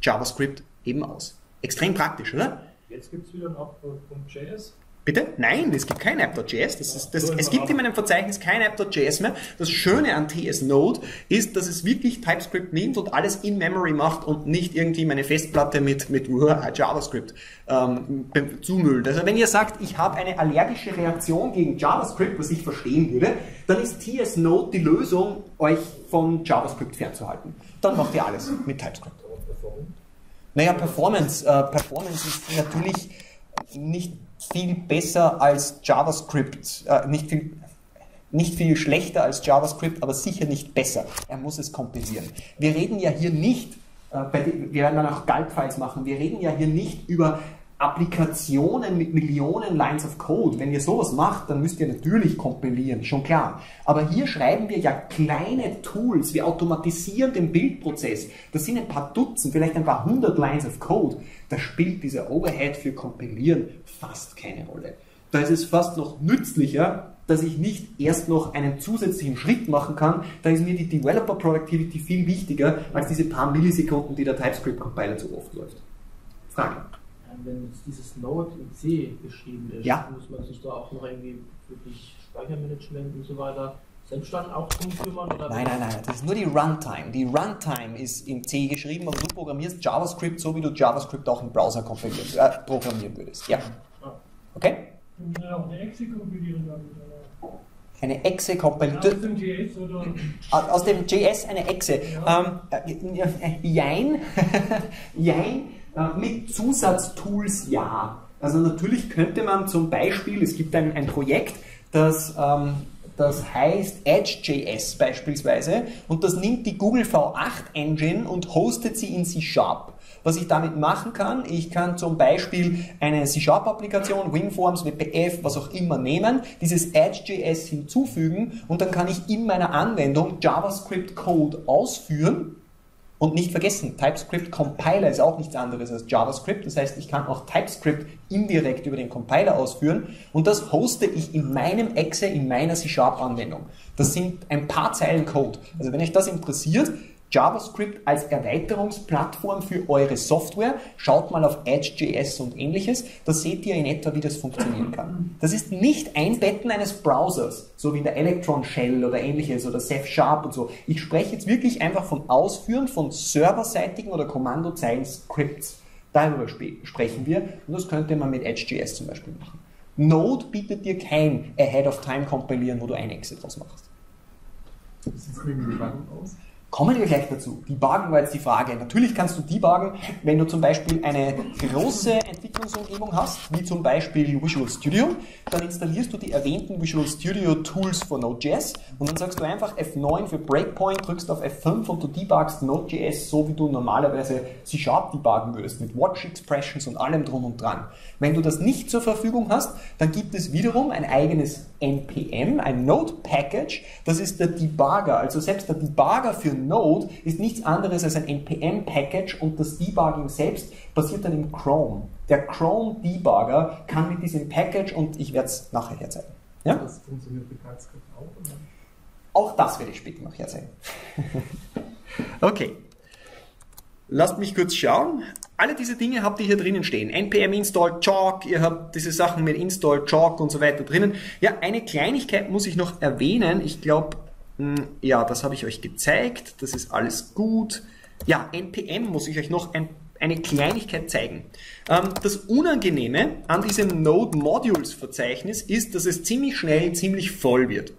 JavaScript eben aus. Extrem praktisch, oder? Jetzt gibt es wieder ein app.js. Bitte? Nein, es gibt kein app.js. Das ist, das, es gibt in meinem Verzeichnis kein app.js mehr. Das Schöne an T S-Node ist, dass es wirklich TypeScript nimmt und alles in Memory macht und nicht irgendwie meine Festplatte mit, mit uh, JavaScript ähm, zumüllt. Also wenn ihr sagt, ich habe eine allergische Reaktion gegen JavaScript, was ich verstehen würde, dann ist T S-Node die Lösung, euch von JavaScript fernzuhalten. Dann macht ihr alles mit TypeScript. Naja, Performance, äh, Performance ist natürlich nicht viel besser als JavaScript, äh, nicht, viel, nicht viel schlechter als JavaScript, aber sicher nicht besser. Er muss es kompilieren. Wir reden ja hier nicht, äh, bei den, wir werden dann auch Gulp-Files machen, wir reden ja hier nicht über Applikationen mit Millionen Lines of Code. Wenn ihr sowas macht, dann müsst ihr natürlich kompilieren, schon klar. Aber hier schreiben wir ja kleine Tools, wir automatisieren den Bildprozess. Das sind ein paar Dutzend, vielleicht ein paar hundert Lines of Code. Da spielt dieser Overhead für Kompilieren fast keine Rolle. Da ist es fast noch nützlicher, dass ich nicht erst noch einen zusätzlichen Schritt machen kann. Da ist mir die Developer Productivity viel wichtiger, als diese paar Millisekunden, die der TypeScript-Compiler zu oft läuft. Frage? Wenn jetzt dieses Node in C geschrieben ist, ja, muss man sich da auch noch irgendwie wirklich Speichermanagement und so weiter selbst dann auch umkümmern? Oder nein, nein, nein, das ist nur die Runtime. Die Runtime ist in C geschrieben, aber du programmierst JavaScript, so wie du JavaScript auch im Browser äh, programmieren würdest. Ja. Okay? Und dann auch eine Exe kompilieren damit. Eine Exe kompilieren. Aus dem J S oder? Aus dem J S eine Exe. Ja. Ähm, äh, jein. Jein. Äh, mit Zusatztools ja. Also natürlich könnte man zum Beispiel, es gibt ein, ein Projekt, das... Ähm, das heißt Edge.js beispielsweise und das nimmt die Google V acht Engine und hostet sie in C Sharp. Was ich damit machen kann, ich kann zum Beispiel eine C Sharp-Applikation, WinForms, W P F, was auch immer nehmen, dieses Edge.js hinzufügen und dann kann ich in meiner Anwendung JavaScript-Code ausführen. Und nicht vergessen, TypeScript Compiler ist auch nichts anderes als JavaScript. Das heißt, ich kann auch TypeScript indirekt über den Compiler ausführen. Und das hoste ich in meinem Exe, in meiner C Sharp-Anwendung. Das sind ein paar Zeilen Code. Also wenn euch das interessiert, JavaScript als Erweiterungsplattform für eure Software, schaut mal auf Edge.js und ähnliches. Da seht ihr in etwa, wie das funktionieren kann. Das ist nicht Einbetten eines Browsers, so wie in der Electron Shell oder ähnliches oder C Sharp und so. Ich spreche jetzt wirklich einfach von Ausführen von serverseitigen oder Kommandozeilen-Scripts. Darüber sprechen wir und das könnte man mit Edge.js zum Beispiel machen. Node bietet dir kein Ahead-of-Time-Kompilieren, wo du ein Exe draus machst. Das ist irgendwie spannend aus. Kommen wir gleich dazu. Debuggen war jetzt die Frage. Natürlich kannst du debuggen, wenn du zum Beispiel eine große Entwicklungsumgebung hast, wie zum Beispiel Visual Studio, dann installierst du die erwähnten Visual Studio Tools für Node.js und dann sagst du einfach F neun für Breakpoint, drückst auf F fünf und du debuggst Node.js so, wie du normalerweise C Sharp debuggen würdest, mit Watch Expressions und allem drum und dran. Wenn du das nicht zur Verfügung hast, dann gibt es wiederum ein eigenes N P M, ein Node Package, das ist der Debugger. Also selbst der Debugger für Node ist nichts anderes als ein N P M-Package und das Debugging selbst passiert dann im Chrome. Der Chrome-Debugger kann mit diesem Package und ich werde es nachher herzeigen. Ja? Das funktioniert mit TypeScript auch? Oder? Auch das werde ich später noch herzeigen. Okay. Lasst mich kurz schauen. Alle diese Dinge habt ihr hier drinnen stehen. N P M install Chalk, ihr habt diese Sachen mit install Chalk und so weiter drinnen. Ja, eine Kleinigkeit muss ich noch erwähnen. Ich glaube, ja, das habe ich euch gezeigt. Das ist alles gut. Ja, N P M muss ich euch noch ein, eine Kleinigkeit zeigen. Ähm, das Unangenehme an diesem Node-Modules-Verzeichnis ist, dass es ziemlich schnell, ziemlich voll wird.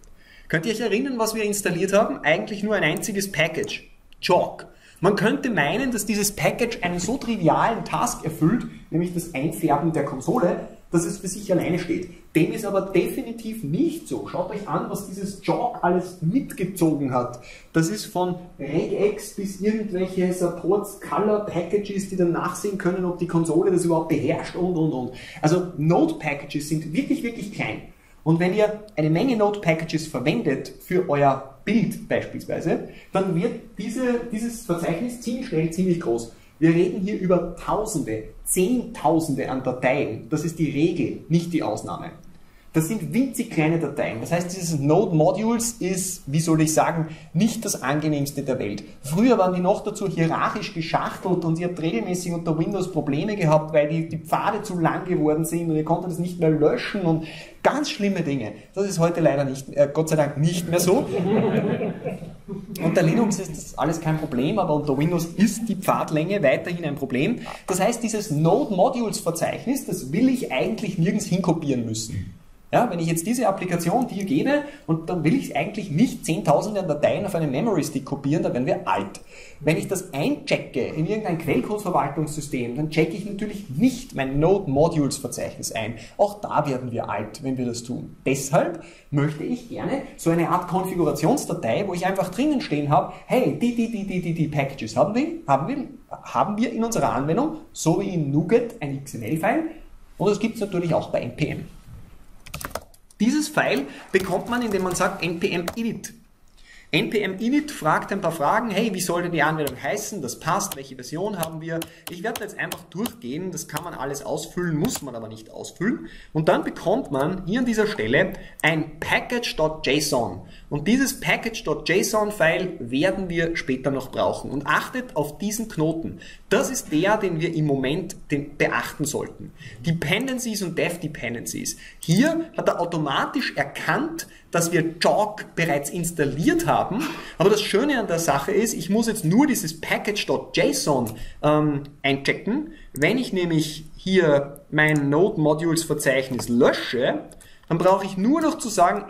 Könnt ihr euch erinnern, was wir installiert haben? Eigentlich nur ein einziges Package. Chalk. Man könnte meinen, dass dieses Package einen so trivialen Task erfüllt, nämlich das Einfärben der Konsole, dass es für sich alleine steht. Dem ist aber definitiv nicht so. Schaut euch an, was dieses Chalk alles mitgezogen hat. Das ist von Regex bis irgendwelche Supports, Color Packages, die dann nachsehen können, ob die Konsole das überhaupt beherrscht und, und, und. Also Node Packages sind wirklich, wirklich klein. Und wenn ihr eine Menge Node Packages verwendet für euer Bild beispielsweise, dann wird diese, dieses Verzeichnis ziemlich schnell, ziemlich groß. Wir reden hier über Tausende, Zehntausende an Dateien. Das ist die Regel, nicht die Ausnahme. Das sind winzig kleine Dateien. Das heißt, dieses Node Modules ist, wie soll ich sagen, nicht das angenehmste der Welt. Früher waren die noch dazu hierarchisch geschachtelt und ihr habt regelmäßig unter Windows Probleme gehabt, weil die, die Pfade zu lang geworden sind und ihr konntet es nicht mehr löschen und ganz schlimme Dinge. Das ist heute leider nicht, äh, Gott sei Dank nicht mehr so. Unter Linux ist das alles kein Problem, aber unter Windows ist die Pfadlänge weiterhin ein Problem. Das heißt, dieses Node-Modules-Verzeichnis, das will ich eigentlich nirgends hinkopieren müssen. Ja, wenn ich jetzt diese Applikation dir gebe und dann will ich eigentlich nicht Zehntausende an Dateien auf einen Memory-Stick kopieren, dann werden wir alt. Wenn ich das einchecke in irgendein Quellcode-Verwaltungssystem, dann checke ich natürlich nicht mein Node-Modules-Verzeichnis ein. Auch da werden wir alt, wenn wir das tun. Deshalb möchte ich gerne so eine Art Konfigurationsdatei, wo ich einfach drinnen stehen habe, hey, die, die, die, die, die, die Packages haben wir, haben wir, haben wir in unserer Anwendung, so wie in NuGet, ein X M L-File. Und das gibt es natürlich auch bei N P M. Dieses File bekommt man, indem man sagt npm init. N P M init fragt ein paar Fragen. Hey, wie sollte die Anwendung heißen? Das passt. Welche Version haben wir? Ich werde jetzt einfach durchgehen. Das kann man alles ausfüllen, muss man aber nicht ausfüllen. Und dann bekommt man hier an dieser Stelle ein package.json. Und dieses package.json-File werden wir später noch brauchen. Und achtet auf diesen Knoten. Das ist der, den wir im Moment den beachten sollten. Dependencies und Dev-Dependencies. Hier hat er automatisch erkannt, dass wir Chalk bereits installiert haben. Aber das Schöne an der Sache ist, ich muss jetzt nur dieses package.json ähm, einchecken. Wenn ich nämlich hier mein Node-Modules-Verzeichnis lösche, dann brauche ich nur noch zu sagen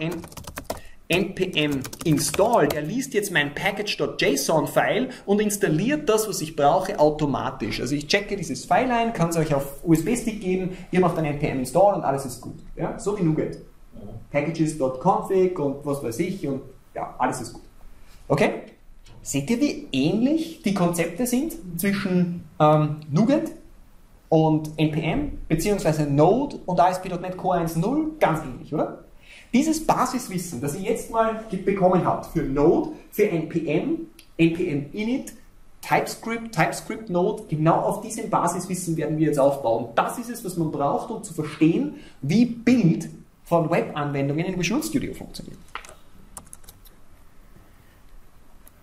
npm install. Er liest jetzt mein package.json-File und installiert das, was ich brauche, automatisch. Also ich checke dieses File ein, kann es euch auf U S B-Stick geben, ihr macht dann npm install und alles ist gut. Ja? So wie NuGet. Packages.config und was weiß ich und ja, alles ist gut. Okay? Seht ihr, wie ähnlich die Konzepte sind zwischen ähm, NuGet und N P M beziehungsweise Node und A S P Punkt NET Core eins Punkt null? Ganz ähnlich, oder? Dieses Basiswissen, das ihr jetzt mal bekommen habt für Node, für N P M, N P M Init, TypeScript, TypeScript Node, genau auf diesem Basiswissen werden wir jetzt aufbauen. Das ist es, was man braucht, um zu verstehen, wie Build von Web-Anwendungen in Visual Studio funktioniert.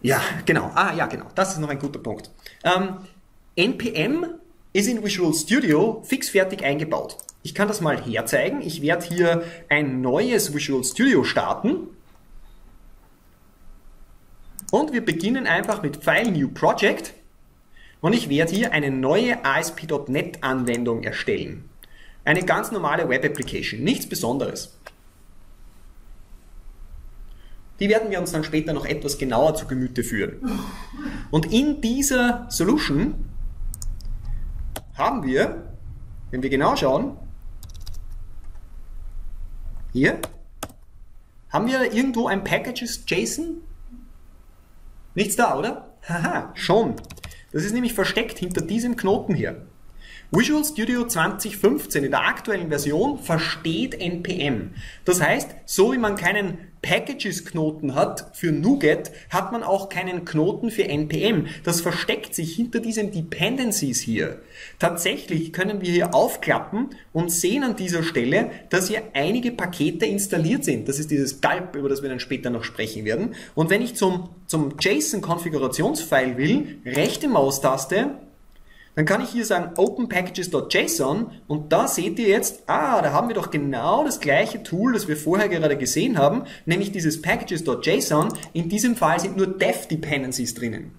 Ja, genau. Ah, ja, genau. Das ist noch ein guter Punkt. Ähm, N P M ist in Visual Studio fixfertig eingebaut. Ich kann das mal herzeigen. Ich werde hier ein neues Visual Studio starten. Und wir beginnen einfach mit File New Project. Und ich werde hier eine neue A S P Punkt NET-Anwendung erstellen. Eine ganz normale Web-Application, nichts Besonderes. Die werden wir uns dann später noch etwas genauer zu Gemüte führen. Und in dieser Solution haben wir, wenn wir genau schauen, hier, haben wir irgendwo ein Packages.json? Nichts da, oder? Haha, schon. Das ist nämlich versteckt hinter diesem Knoten hier. Visual Studio zwanzig fünfzehn in der aktuellen Version versteht N P M. Das heißt, so wie man keinen Packages-Knoten hat für NuGet, hat man auch keinen Knoten für N P M. Das versteckt sich hinter diesen Dependencies hier. Tatsächlich können wir hier aufklappen und sehen an dieser Stelle, dass hier einige Pakete installiert sind. Das ist dieses Gulp, über das wir dann später noch sprechen werden. Und wenn ich zum, zum JSON-Konfigurationsfile will, rechte Maustaste, dann kann ich hier sagen open packages.json und da seht ihr jetzt, ah, da haben wir doch genau das gleiche Tool, das wir vorher gerade gesehen haben, nämlich dieses packages.json. In diesem Fall sind nur Dev-Dependencies drinnen.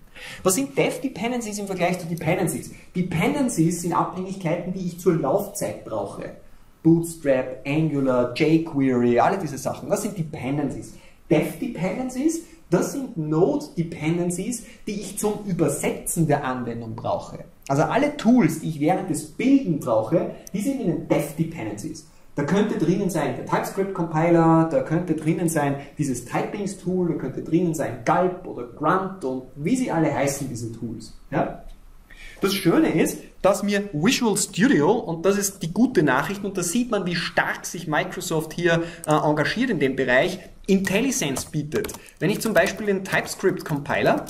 Was sind Dev-Dependencies im Vergleich zu Dependencies? Dependencies sind Abhängigkeiten, die ich zur Laufzeit brauche. Bootstrap, Angular, jQuery, alle diese Sachen. Das sind Dependencies. Dev-Dependencies, das sind Node-Dependencies, die ich zum Übersetzen der Anwendung brauche. Also alle Tools, die ich während des Bilden brauche, die sind in den Dev-Dependencies. Da könnte drinnen sein der TypeScript-Compiler, da könnte drinnen sein dieses Typings-Tool, da könnte drinnen sein Gulp oder Grunt und wie sie alle heißen, diese Tools. Ja? Das Schöne ist, dass mir Visual Studio, und das ist die gute Nachricht, und da sieht man, wie stark sich Microsoft hier äh, engagiert in dem Bereich, IntelliSense bietet. Wenn ich zum Beispiel den TypeScript-Compiler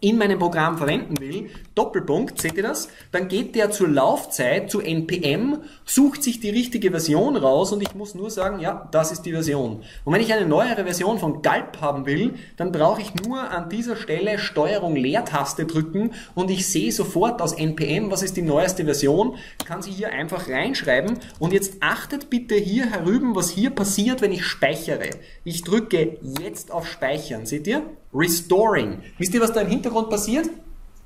in meinem Programm verwenden will, Doppelpunkt, seht ihr das? Dann geht der zur Laufzeit, zu N P M, sucht sich die richtige Version raus und ich muss nur sagen, ja, das ist die Version. Und wenn ich eine neuere Version von Gulp haben will, dann brauche ich nur an dieser Stelle Steuerung-Leertaste drücken und ich sehe sofort aus N P M, was ist die neueste Version, kann sie hier einfach reinschreiben und jetzt achtet bitte hier herüben, was hier passiert, wenn ich speichere. Ich drücke jetzt auf Speichern, seht ihr? Restoring. Wisst ihr, was da im Hintergrund passiert?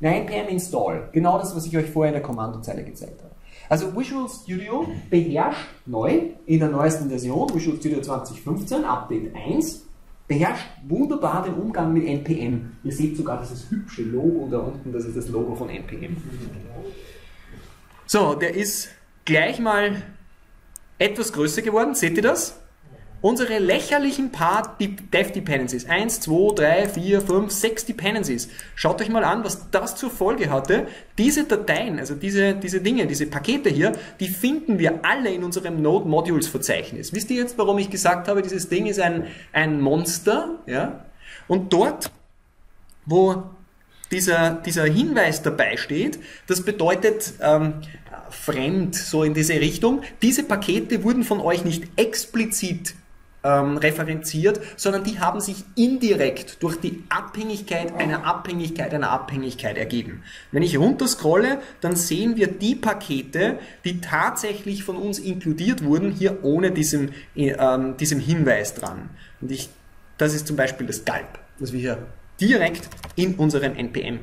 N P M install. Genau das, was ich euch vorher in der Kommandozeile gezeigt habe. Also Visual Studio beherrscht neu in der neuesten Version, Visual Studio zwanzig fünfzehn, Update eins, beherrscht wunderbar den Umgang mit N P M. Ihr seht sogar dieses hübsche Logo da unten, das ist das Logo von N P M. So, der ist gleich mal etwas größer geworden. Seht ihr das? Unsere lächerlichen paar Dev-Dependencies, eins, zwei, drei, vier, fünf, sechs Dependencies. Schaut euch mal an, was das zur Folge hatte. Diese Dateien, also diese, diese Dinge, diese Pakete hier, die finden wir alle in unserem Node-Modules-Verzeichnis. Wisst ihr jetzt, warum ich gesagt habe, dieses Ding ist ein, ein Monster? Ja? Und dort, wo dieser, dieser Hinweis dabei steht, das bedeutet ähm, fremd, so in diese Richtung, diese Pakete wurden von euch nicht explizit ähm, referenziert, sondern die haben sich indirekt durch die Abhängigkeit einer Abhängigkeit einer Abhängigkeit ergeben. Wenn ich runterscrolle, dann sehen wir die Pakete, die tatsächlich von uns inkludiert wurden, hier ohne diesem, ähm, diesem Hinweis dran. Und ich, das ist zum Beispiel das Gulp, das wir hier direkt in unserem N P M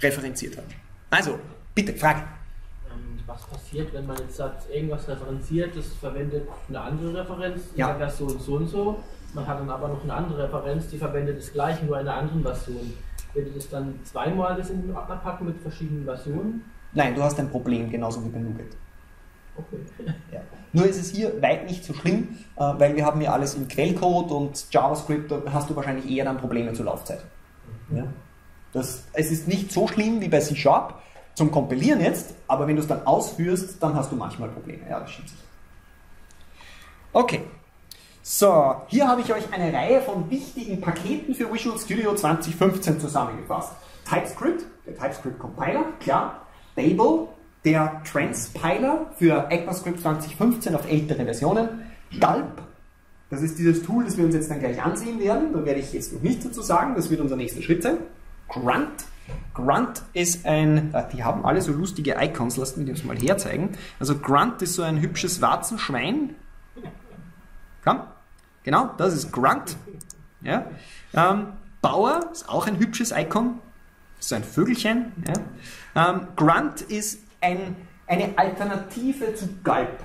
referenziert haben. Also, bitte, Frage. Was passiert, wenn man jetzt sagt, irgendwas referenziert, das verwendet eine andere Referenz, die ja. sagt das so und so und so, man hat dann aber noch eine andere Referenz, die verwendet das gleiche, nur in einer anderen Version. Wird das dann zweimal das in den Ordner packen mit verschiedenen Versionen? Nein, du hast ein Problem, genauso wie bei NuGet. Okay. Ja. Nur ist es hier weit nicht so schlimm, weil wir haben ja alles im Quellcode und JavaScript, da hast du wahrscheinlich eher dann Probleme zur Laufzeit. Ja. Das, es ist nicht so schlimm wie bei C Sharp zum Kompilieren jetzt, aber wenn du es dann ausführst, dann hast du manchmal Probleme. Ja, das stimmt. Okay. So, hier habe ich euch eine Reihe von wichtigen Paketen für Visual Studio zwanzig fünfzehn zusammengefasst. TypeScript, der TypeScript-Compiler, klar. Babel, der Transpiler für ECMAScript zwanzig fünfzehn auf ältere Versionen. Gulp, das ist dieses Tool, das wir uns jetzt dann gleich ansehen werden. Da werde ich jetzt noch nichts dazu sagen, das wird unser nächster Schritt sein. Grunt. Grunt ist ein, die haben alle so lustige Icons, lasst mich das mal herzeigen. Also Grunt ist so ein hübsches Warzenschwein. Komm, genau, das ist Grunt. Ja. Ähm, Bower ist auch ein hübsches Icon, so ein Vögelchen. Ja. Ähm, Grunt ist ein, eine Alternative zu Gulp.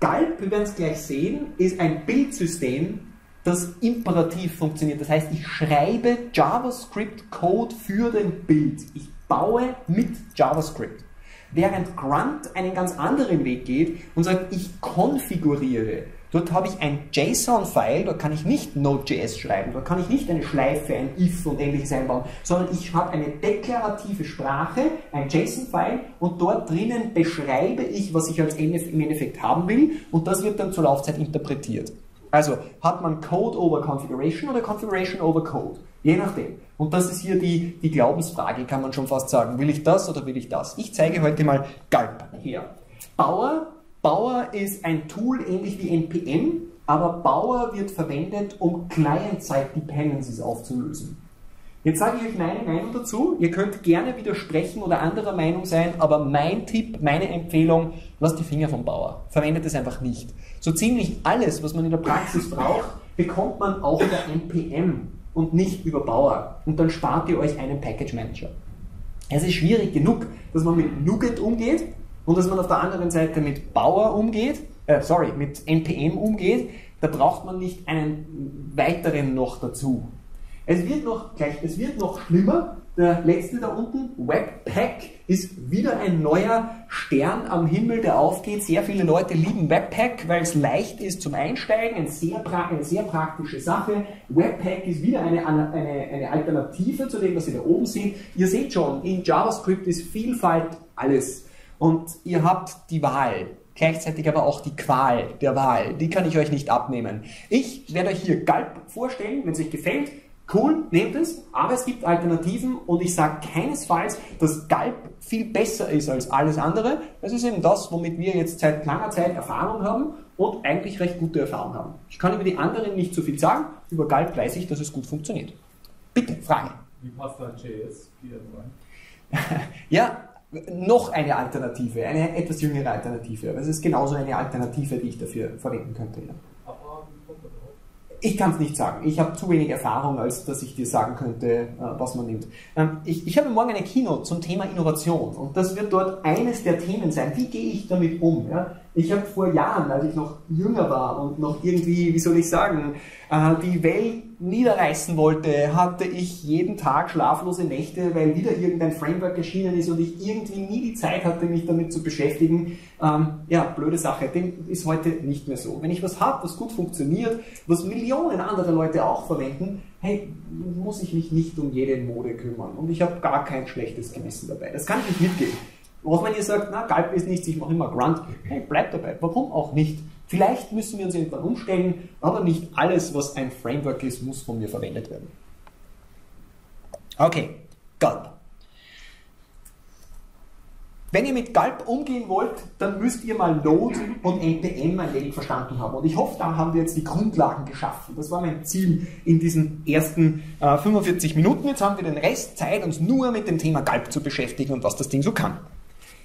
Gulp, wir werden es gleich sehen, ist ein Bildsystem, das imperativ funktioniert. Das heißt, ich schreibe JavaScript-Code für den Bild. Ich baue mit JavaScript. Während Grunt einen ganz anderen Weg geht und sagt, ich konfiguriere. Dort habe ich ein JSON-File, dort kann ich nicht Node.js schreiben, dort kann ich nicht eine Schleife, ein if und ähnliches einbauen, sondern ich habe eine deklarative Sprache, ein JSON-File und dort drinnen beschreibe ich, was ich als N F im Endeffekt haben will und das wird dann zur Laufzeit interpretiert. Also hat man Code over Configuration oder Configuration over Code, je nachdem. Und das ist hier die, die Glaubensfrage, kann man schon fast sagen. Will ich das oder will ich das? Ich zeige heute mal Gulp her. Bower, Bower ist ein Tool, ähnlich wie N P M, aber Bower wird verwendet, um Client-Side-Dependencies aufzulösen. Jetzt sage ich euch meine Meinung dazu. Ihr könnt gerne widersprechen oder anderer Meinung sein, aber mein Tipp, meine Empfehlung, lasst die Finger vom Bower. Verwendet es einfach nicht. So ziemlich alles, was man in der Praxis braucht, bekommt man auch über N P M und nicht über Bower. Und dann spart ihr euch einen Package Manager. Es ist schwierig genug, dass man mit NuGet umgeht und dass man auf der anderen Seite mit Bower umgeht, äh, sorry, mit N P M umgeht. Da braucht man nicht einen weiteren noch dazu. Es wird noch, gleich, es wird noch schlimmer. Der letzte da unten, Webpack, ist wieder ein neuer Stern am Himmel, der aufgeht. Sehr viele Leute lieben Webpack, weil es leicht ist zum Einsteigen, eine sehr, eine sehr praktische Sache. Webpack ist wieder eine, eine, eine Alternative zu dem, was ihr da oben seht. Ihr seht schon, in JavaScript ist Vielfalt alles. Und ihr habt die Wahl. Gleichzeitig aber auch die Qual der Wahl. Die kann ich euch nicht abnehmen. Ich werde euch hier Gulp vorstellen, wenn es euch gefällt. Cool, nehmt es, aber es gibt Alternativen und ich sage keinesfalls, dass Gulp viel besser ist als alles andere. Das ist eben das, womit wir jetzt seit langer Zeit Erfahrung haben und eigentlich recht gute Erfahrung haben. Ich kann über die anderen nicht so viel sagen, über Gulp weiß ich, dass es gut funktioniert. Bitte, Frage. Wie passt da J S hier rein? Ja, noch eine Alternative, eine etwas jüngere Alternative, aber es ist genauso eine Alternative, die ich dafür verwenden könnte. Ja. Ich kann es nicht sagen. Ich habe zu wenig Erfahrung, als dass ich dir sagen könnte, was man nimmt. Ich, ich habe morgen eine Keynote zum Thema Innovation und das wird dort eines der Themen sein. Wie gehe ich damit um? Ja? Ich habe vor Jahren, als ich noch jünger war und noch irgendwie, wie soll ich sagen, die Welt niederreißen wollte, hatte ich jeden Tag schlaflose Nächte, weil wieder irgendein Framework erschienen ist und ich irgendwie nie die Zeit hatte, mich damit zu beschäftigen. Ähm, ja, blöde Sache, dem ist heute nicht mehr so. Wenn ich was habe, was gut funktioniert, was Millionen andere Leute auch verwenden, hey, muss ich mich nicht um jede Mode kümmern und ich habe gar kein schlechtes Gewissen dabei. Das kann ich nicht mitgeben. Auch wenn ihr sagt, na, Gulp ist nichts, ich mache immer Grunt, hey, bleibt dabei, warum auch nicht? Vielleicht müssen wir uns irgendwann umstellen, aber nicht alles, was ein Framework ist, muss von mir verwendet werden. Okay, Gulp. Wenn ihr mit Gulp umgehen wollt, dann müsst ihr mal Node und N P M ein wenig verstanden haben. Und ich hoffe, da haben wir jetzt die Grundlagen geschaffen. Das war mein Ziel in diesen ersten äh, fünfundvierzig Minuten. Jetzt haben wir den Rest Zeit, uns nur mit dem Thema Gulp zu beschäftigen und was das Ding so kann.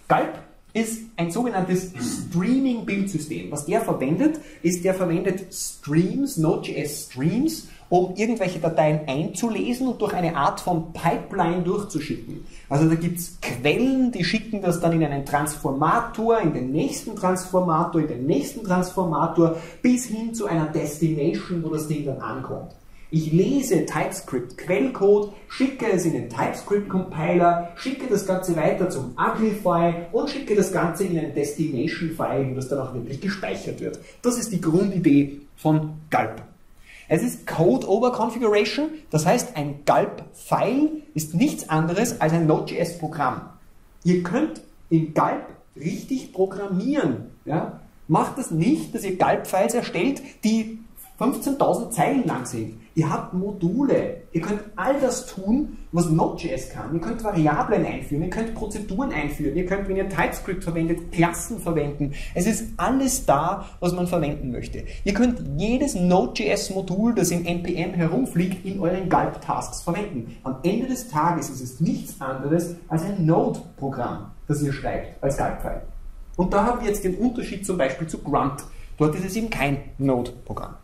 Gulp ist ein sogenanntes Streaming-Bildsystem. Was der verwendet, ist, der verwendet Streams, Node.js Streams, um irgendwelche Dateien einzulesen und durch eine Art von Pipeline durchzuschicken. Also da gibt es Quellen, die schicken das dann in einen Transformator, in den nächsten Transformator, in den nächsten Transformator, bis hin zu einer Destination, wo das Ding dann ankommt. Ich lese TypeScript-Quellcode, schicke es in den TypeScript-Compiler, schicke das Ganze weiter zum Uglify und schicke das Ganze in einen Destination-File, wo das dann auch wirklich gespeichert wird. Das ist die Grundidee von Gulp. Es ist Code-Over-Configuration, das heißt, ein Gulp-File ist nichts anderes als ein Node.js-Programm. Ihr könnt in Gulp richtig programmieren. Ja? Macht das nicht, dass ihr Gulp-Files erstellt, die fünfzehntausend Zeilen lang sind. Ihr habt Module. Ihr könnt all das tun, was Node.js kann. Ihr könnt Variablen einführen, ihr könnt Prozeduren einführen, ihr könnt, wenn ihr TypeScript verwendet, Klassen verwenden. Es ist alles da, was man verwenden möchte. Ihr könnt jedes Node.js-Modul, das in N P M herumfliegt, in euren Gulp-Tasks verwenden. Am Ende des Tages ist es nichts anderes als ein Node-Programm, das ihr schreibt als Gulp-File. Und da haben wir jetzt den Unterschied zum Beispiel zu Grunt. Dort ist es eben kein Node-Programm.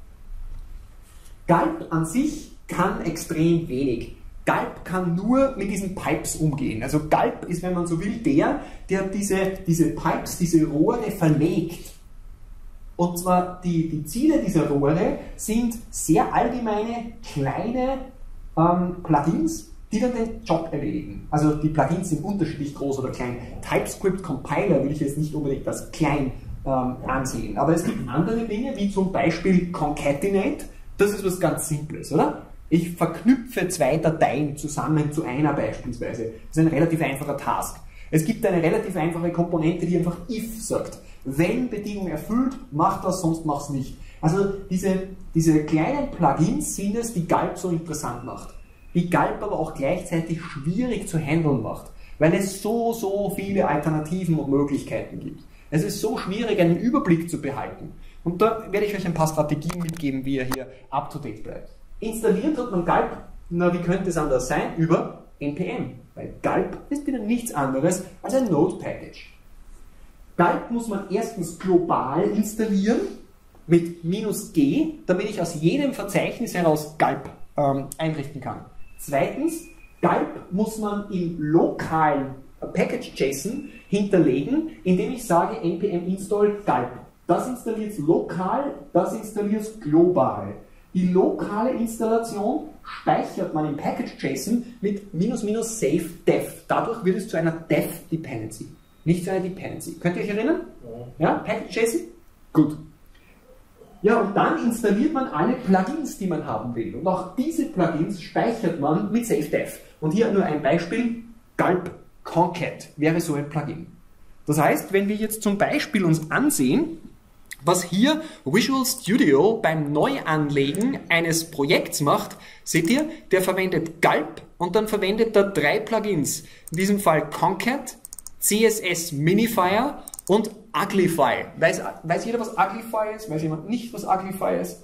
Gulp an sich kann extrem wenig. Gulp kann nur mit diesen Pipes umgehen. Also Gulp ist, wenn man so will, der, der diese, diese Pipes, diese Rohre verlegt. Und zwar die, die Ziele dieser Rohre sind sehr allgemeine, kleine ähm, Plugins, die dann den Job erledigen. Also die Plugins sind unterschiedlich groß oder klein. TypeScript Compiler will ich jetzt nicht unbedingt als klein ähm, ansehen. Aber es gibt andere Dinge, wie zum Beispiel Concatenate. Das ist was ganz Simples, oder? Ich verknüpfe zwei Dateien zusammen zu einer beispielsweise. Das ist ein relativ einfacher Task. Es gibt eine relativ einfache Komponente, die einfach if sagt. Wenn Bedingung erfüllt, mach das, sonst mach's nicht. Also diese, diese kleinen Plugins sind es, die Gulp so interessant macht. Die Gulp aber auch gleichzeitig schwierig zu handeln macht, weil es so, so viele Alternativen und Möglichkeiten gibt. Es ist so schwierig, einen Überblick zu behalten. Und da werde ich euch ein paar Strategien mitgeben, wie ihr hier up-to-date bleibt. Installiert hat man Gulp, na wie könnte es anders sein, über N P M. Weil Gulp ist wieder nichts anderes als ein Node-Package. Gulp muss man erstens global installieren mit minus G, damit ich aus jedem Verzeichnis heraus Gulp ähm, einrichten kann. Zweitens, Gulp muss man im lokalen Package-JSON hinterlegen, indem ich sage npm install Gulp. Das installiert es lokal, das installiert es global. Die lokale Installation speichert man im Package.json mit minus minus save dev. Dadurch wird es zu einer dev-Dependency, nicht zu einer Dependency. Könnt ihr euch erinnern? Ja, ja? Package.json? Gut. Ja, und dann installiert man alle Plugins, die man haben will. Und auch diese Plugins speichert man mit save dev. Und hier nur ein Beispiel, Gulp Concat wäre so ein Plugin. Das heißt, wenn wir jetzt zum Beispiel uns ansehen, was hier Visual Studio beim Neuanlegen eines Projekts macht, seht ihr, der verwendet Gulp und dann verwendet er drei Plugins. In diesem Fall Concat, C S S Minifier und Uglify. Weiß, weiß jeder, was Uglify ist? Weiß jemand nicht, was Uglify ist?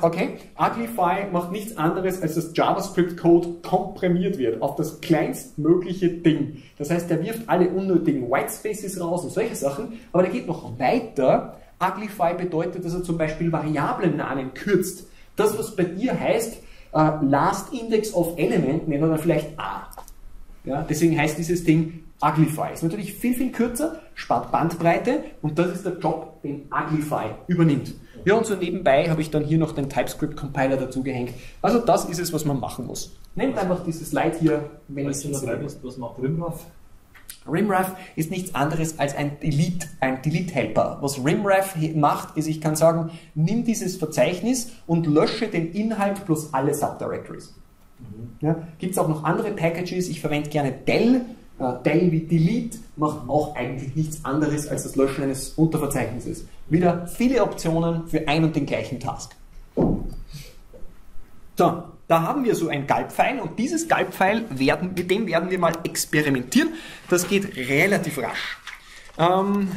Okay, Uglify macht nichts anderes, als dass JavaScript-Code komprimiert wird auf das kleinstmögliche Ding. Das heißt, der wirft alle unnötigen Whitespaces raus und solche Sachen, aber der geht noch weiter. Uglify bedeutet, dass er zum Beispiel Variablennamen kürzt. Das, was bei dir heißt, uh, last index of element, nennen wir dann vielleicht A. Ja, deswegen heißt dieses Ding Uglify. Ist natürlich viel, viel kürzer, spart Bandbreite und das ist der Job, den Uglify übernimmt. Ja, und so nebenbei habe ich dann hier noch den TypeScript-Compiler dazu gehängt. Also das ist es, was man machen muss. Nehmt einfach dieses Slide hier, wenn ihr es schreibt. Was macht Rimraf? Rimraf ist nichts anderes als ein Delete, ein Delete-Helper. Was Rimraf macht, ist, ich kann sagen, nimm dieses Verzeichnis und lösche den Inhalt plus alle Subdirectories. Mhm. Ja, gibt es auch noch andere Packages? Ich verwende gerne Del. Uh, Del wie Delete macht auch eigentlich nichts anderes als das Löschen eines Unterverzeichnisses. Wieder viele Optionen für einen und den gleichen Task. So, Da haben wir so ein Gulp-File und dieses Gulp-File, werden, mit dem werden wir mal experimentieren. Das geht relativ rasch. Ähm,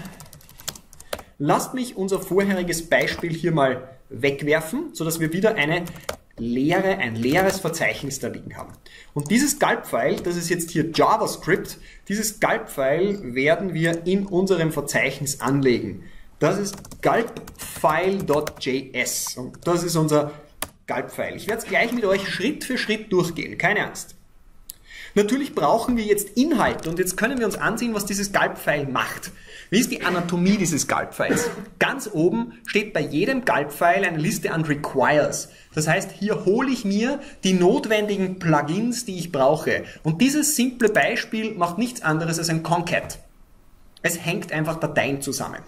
lasst mich unser vorheriges Beispiel hier mal wegwerfen, sodass wir wieder eine leere, ein leeres Verzeichnis da liegen haben. Und dieses Gulp-File, das ist jetzt hier JavaScript, dieses Gulp-File werden wir in unserem Verzeichnis anlegen. Das ist gulp-file.js und das ist unser Gulp-File. Ich werde es gleich mit euch Schritt für Schritt durchgehen, keine Angst. Natürlich brauchen wir jetzt Inhalte und jetzt können wir uns ansehen, was dieses Gulp-File macht. Wie ist die Anatomie dieses Gulp-Files? Ganz oben steht bei jedem Gulp-File eine Liste an Requires. Das heißt, hier hole ich mir die notwendigen Plugins, die ich brauche. Und dieses simple Beispiel macht nichts anderes als ein Concat. Es hängt einfach Dateien zusammen.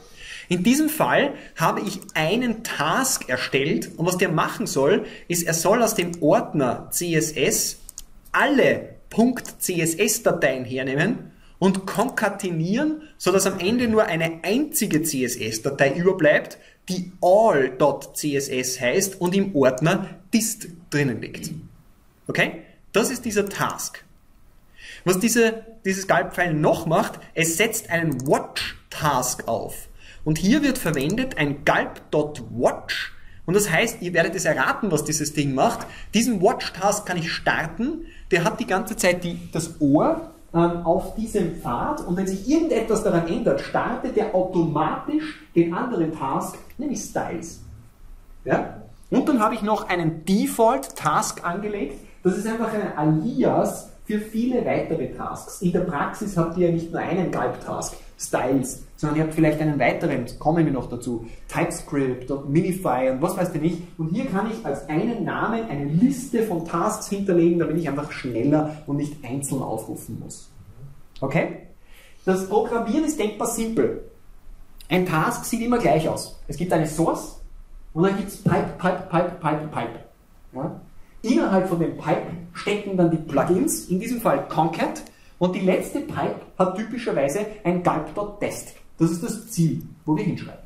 In diesem Fall habe ich einen Task erstellt und was der machen soll, ist, er soll aus dem Ordner C S S alle .css-Dateien hernehmen und konkatenieren, sodass am Ende nur eine einzige C S S-Datei überbleibt, die all.css heißt und im Ordner dist drinnen liegt. Okay? Das ist dieser Task. Was diese, dieses Gulp-File noch macht, es setzt einen Watch-Task auf. Und hier wird verwendet ein gulp.watch und das heißt, ihr werdet es erraten, was dieses Ding macht. Diesen Watch-Task kann ich starten, der hat die ganze Zeit die, das Ohr ähm, auf diesem Pfad und wenn sich irgendetwas daran ändert, startet der automatisch den anderen Task, nämlich Styles. Ja? Und dann habe ich noch einen Default-Task angelegt, das ist einfach ein Alias für viele weitere Tasks. In der Praxis habt ihr ja nicht nur einen Gulp-Task, Styles, sondern ihr habt vielleicht einen weiteren, kommen wir noch dazu, TypeScript und Minify und was weiß ich nicht. Und hier kann ich als einen Namen eine Liste von Tasks hinterlegen, damit ich einfach schneller und nicht einzeln aufrufen muss. Okay? Das Programmieren ist denkbar simpel. Ein Task sieht immer gleich aus. Es gibt eine Source und dann gibt es Pipe, Pipe, Pipe, Pipe, Pipe. Ja? Innerhalb von dem Pipe stecken dann die Plugins, in diesem Fall Concat, und die letzte Pipe hat typischerweise ein gulp.test. Das ist das Ziel, wo wir hinschreiben.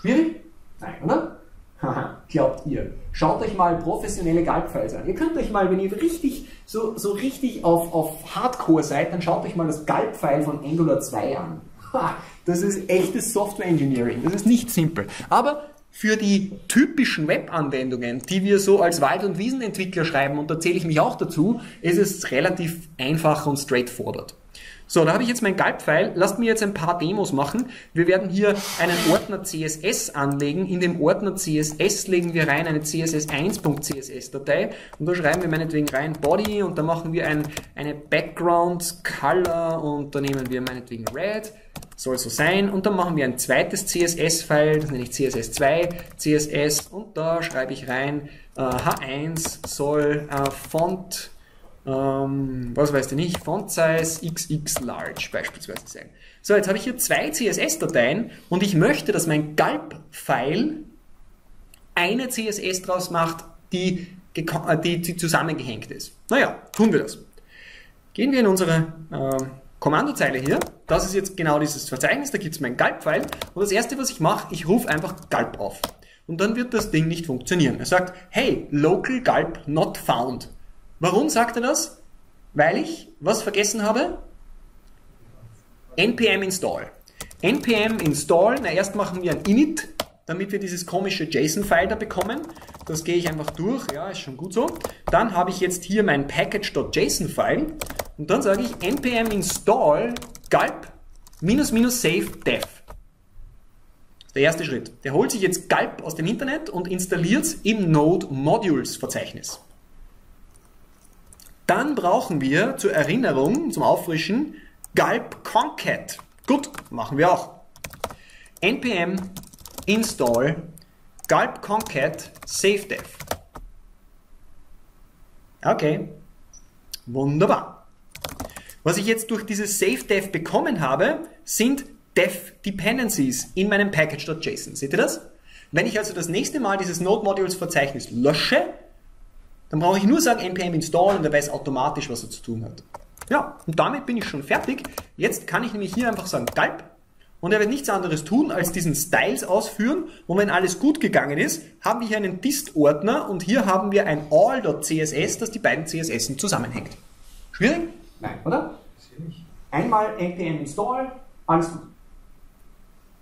Schwierig? Nein, oder? Haha, glaubt ihr. Schaut euch mal professionelle Gulp-Files an. Ihr könnt euch mal, wenn ihr richtig so, so richtig auf, auf Hardcore seid, dann schaut euch mal das Gulp-File von Angular zwei an. Ha, das ist echtes Software Engineering. Das ist nicht simpel. Aber für die typischen Web-Anwendungen, die wir so als Wald- und Wiesenentwickler schreiben, und da zähle ich mich auch dazu, ist es relativ einfach und straightforward. So, da habe ich jetzt mein Gulp-File. Lasst mir jetzt ein paar Demos machen. Wir werden hier einen Ordner C S S anlegen. In dem Ordner C S S legen wir rein eine C S S eins.css-Datei und da schreiben wir meinetwegen rein Body und da machen wir ein, eine Background Color und da nehmen wir meinetwegen Red. Soll so sein. Und dann machen wir ein zweites C S S-File, das nenne ich C S S zwei, C S S und da schreibe ich rein äh, H eins soll äh, Font, ähm, was weiß ich nicht, Font Size X X Large beispielsweise sein. So, jetzt habe ich hier zwei C S S-Dateien und ich möchte, dass mein Gulp-File eine C S S draus macht, die, die, die zusammengehängt ist. Naja, tun wir das. Gehen wir in unsere äh, Kommandozeile hier, das ist jetzt genau dieses Verzeichnis, da gibt es mein Gulp-File und das erste, was ich mache, ich rufe einfach Gulp auf und dann wird das Ding nicht funktionieren. Er sagt, hey, local Gulp not found. Warum sagt er das? Weil ich was vergessen habe? N P M install. N P M install, na erst machen wir ein init, damit wir dieses komische JSON-File da bekommen. Das gehe ich einfach durch, ja, ist schon gut so. Dann habe ich jetzt hier mein package.json-File. Und dann sage ich npm install gulp minus minus save dev. Der erste Schritt. Der holt sich jetzt gulp aus dem Internet und installiert es im Node Modules Verzeichnis. Dann brauchen wir zur Erinnerung, zum Auffrischen, gulp concat. Gut, machen wir auch. Npm install gulp concat save dev. Okay. Wunderbar. Was ich jetzt durch dieses SafeDev bekommen habe, sind Dev-Dependencies in meinem Package.json. Seht ihr das? Wenn ich also das nächste Mal dieses Node-Modules-Verzeichnis lösche, dann brauche ich nur sagen npm install und er weiß automatisch, was er zu tun hat. Ja, und damit bin ich schon fertig. Jetzt kann ich nämlich hier einfach sagen gulp Und er wird nichts anderes tun, als diesen Styles ausführen. Und wenn alles gut gegangen ist, haben wir hier einen Dist-Ordner und hier haben wir ein all.css, das die beiden C S S zusammenhängt. Schwierig? Nein, oder? Einmal N P M install, alles gut.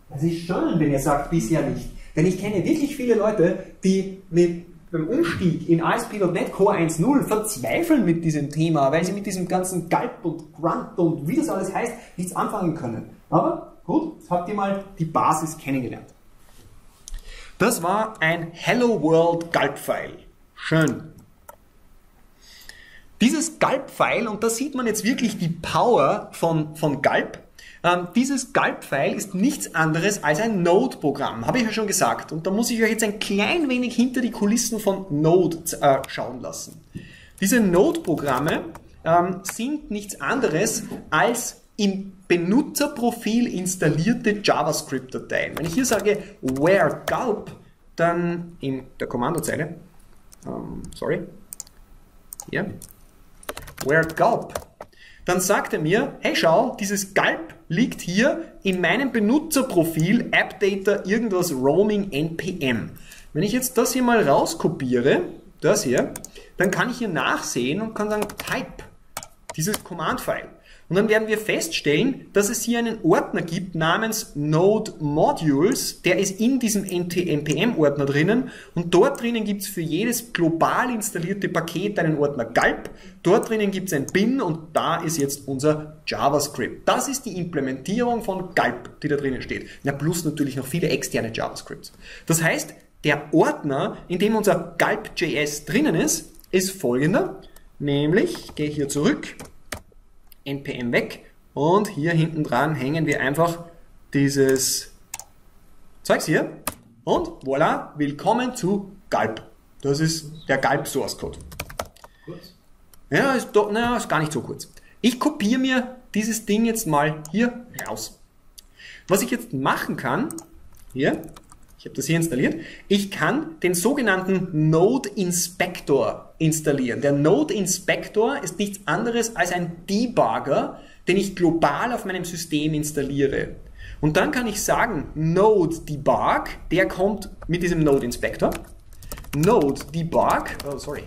Das ist schön, wenn ihr sagt, bisher nicht. Denn ich kenne wirklich viele Leute, die mit beim Umstieg in A S P Punkt NET Core eins Punkt null verzweifeln mit diesem Thema, weil sie mit diesem ganzen Gulp und Grunt und wie das alles heißt, nichts anfangen können. Aber gut, jetzt habt ihr mal die Basis kennengelernt. Das war ein Hello World Gulp-File. Schön. Dieses Gulp-File, und da sieht man jetzt wirklich die Power von, von Gulp, ähm, dieses Gulp-File ist nichts anderes als ein Node-Programm, habe ich ja schon gesagt. Und da muss ich euch jetzt ein klein wenig hinter die Kulissen von Node äh, schauen lassen. Diese Node-Programme ähm, sind nichts anderes als im Benutzerprofil installierte JavaScript-Dateien. Wenn ich hier sage, where gulp, dann in der Kommandozeile, ähm, sorry, hier, where gulp, dann sagt er mir, hey schau, dieses gulp liegt hier in meinem Benutzerprofil appdata irgendwas roaming npm. Wenn ich jetzt das hier mal rauskopiere, das hier, dann kann ich hier nachsehen und kann sagen type, dieses Command-File. Und dann werden wir feststellen, dass es hier einen Ordner gibt namens Node Modules, der ist in diesem N P M-Ordner drinnen und dort drinnen gibt es für jedes global installierte Paket einen Ordner Gulp, dort drinnen gibt es ein Bin und da ist jetzt unser JavaScript. Das ist die Implementierung von Gulp, die da drinnen steht. Na, plus natürlich noch viele externe JavaScripts. Das heißt, der Ordner, in dem unser Gulp.js drinnen ist, ist folgender, nämlich, ich gehe hier zurück, N P M weg und hier hinten dran hängen wir einfach dieses Zeugs hier und voilà, willkommen zu Gulp. Das ist der Gulp Source Code. Kurz? Ja, ist, do, na, ist gar nicht so kurz. Ich kopiere mir dieses Ding jetzt mal hier raus. Was ich jetzt machen kann, hier, ich habe das hier installiert, ich kann den sogenannten Node Inspector installieren. Der Node Inspector ist nichts anderes als ein Debugger, den ich global auf meinem System installiere. Und dann kann ich sagen, Node Debug, der kommt mit diesem Node Inspector, Node Debug, oh sorry,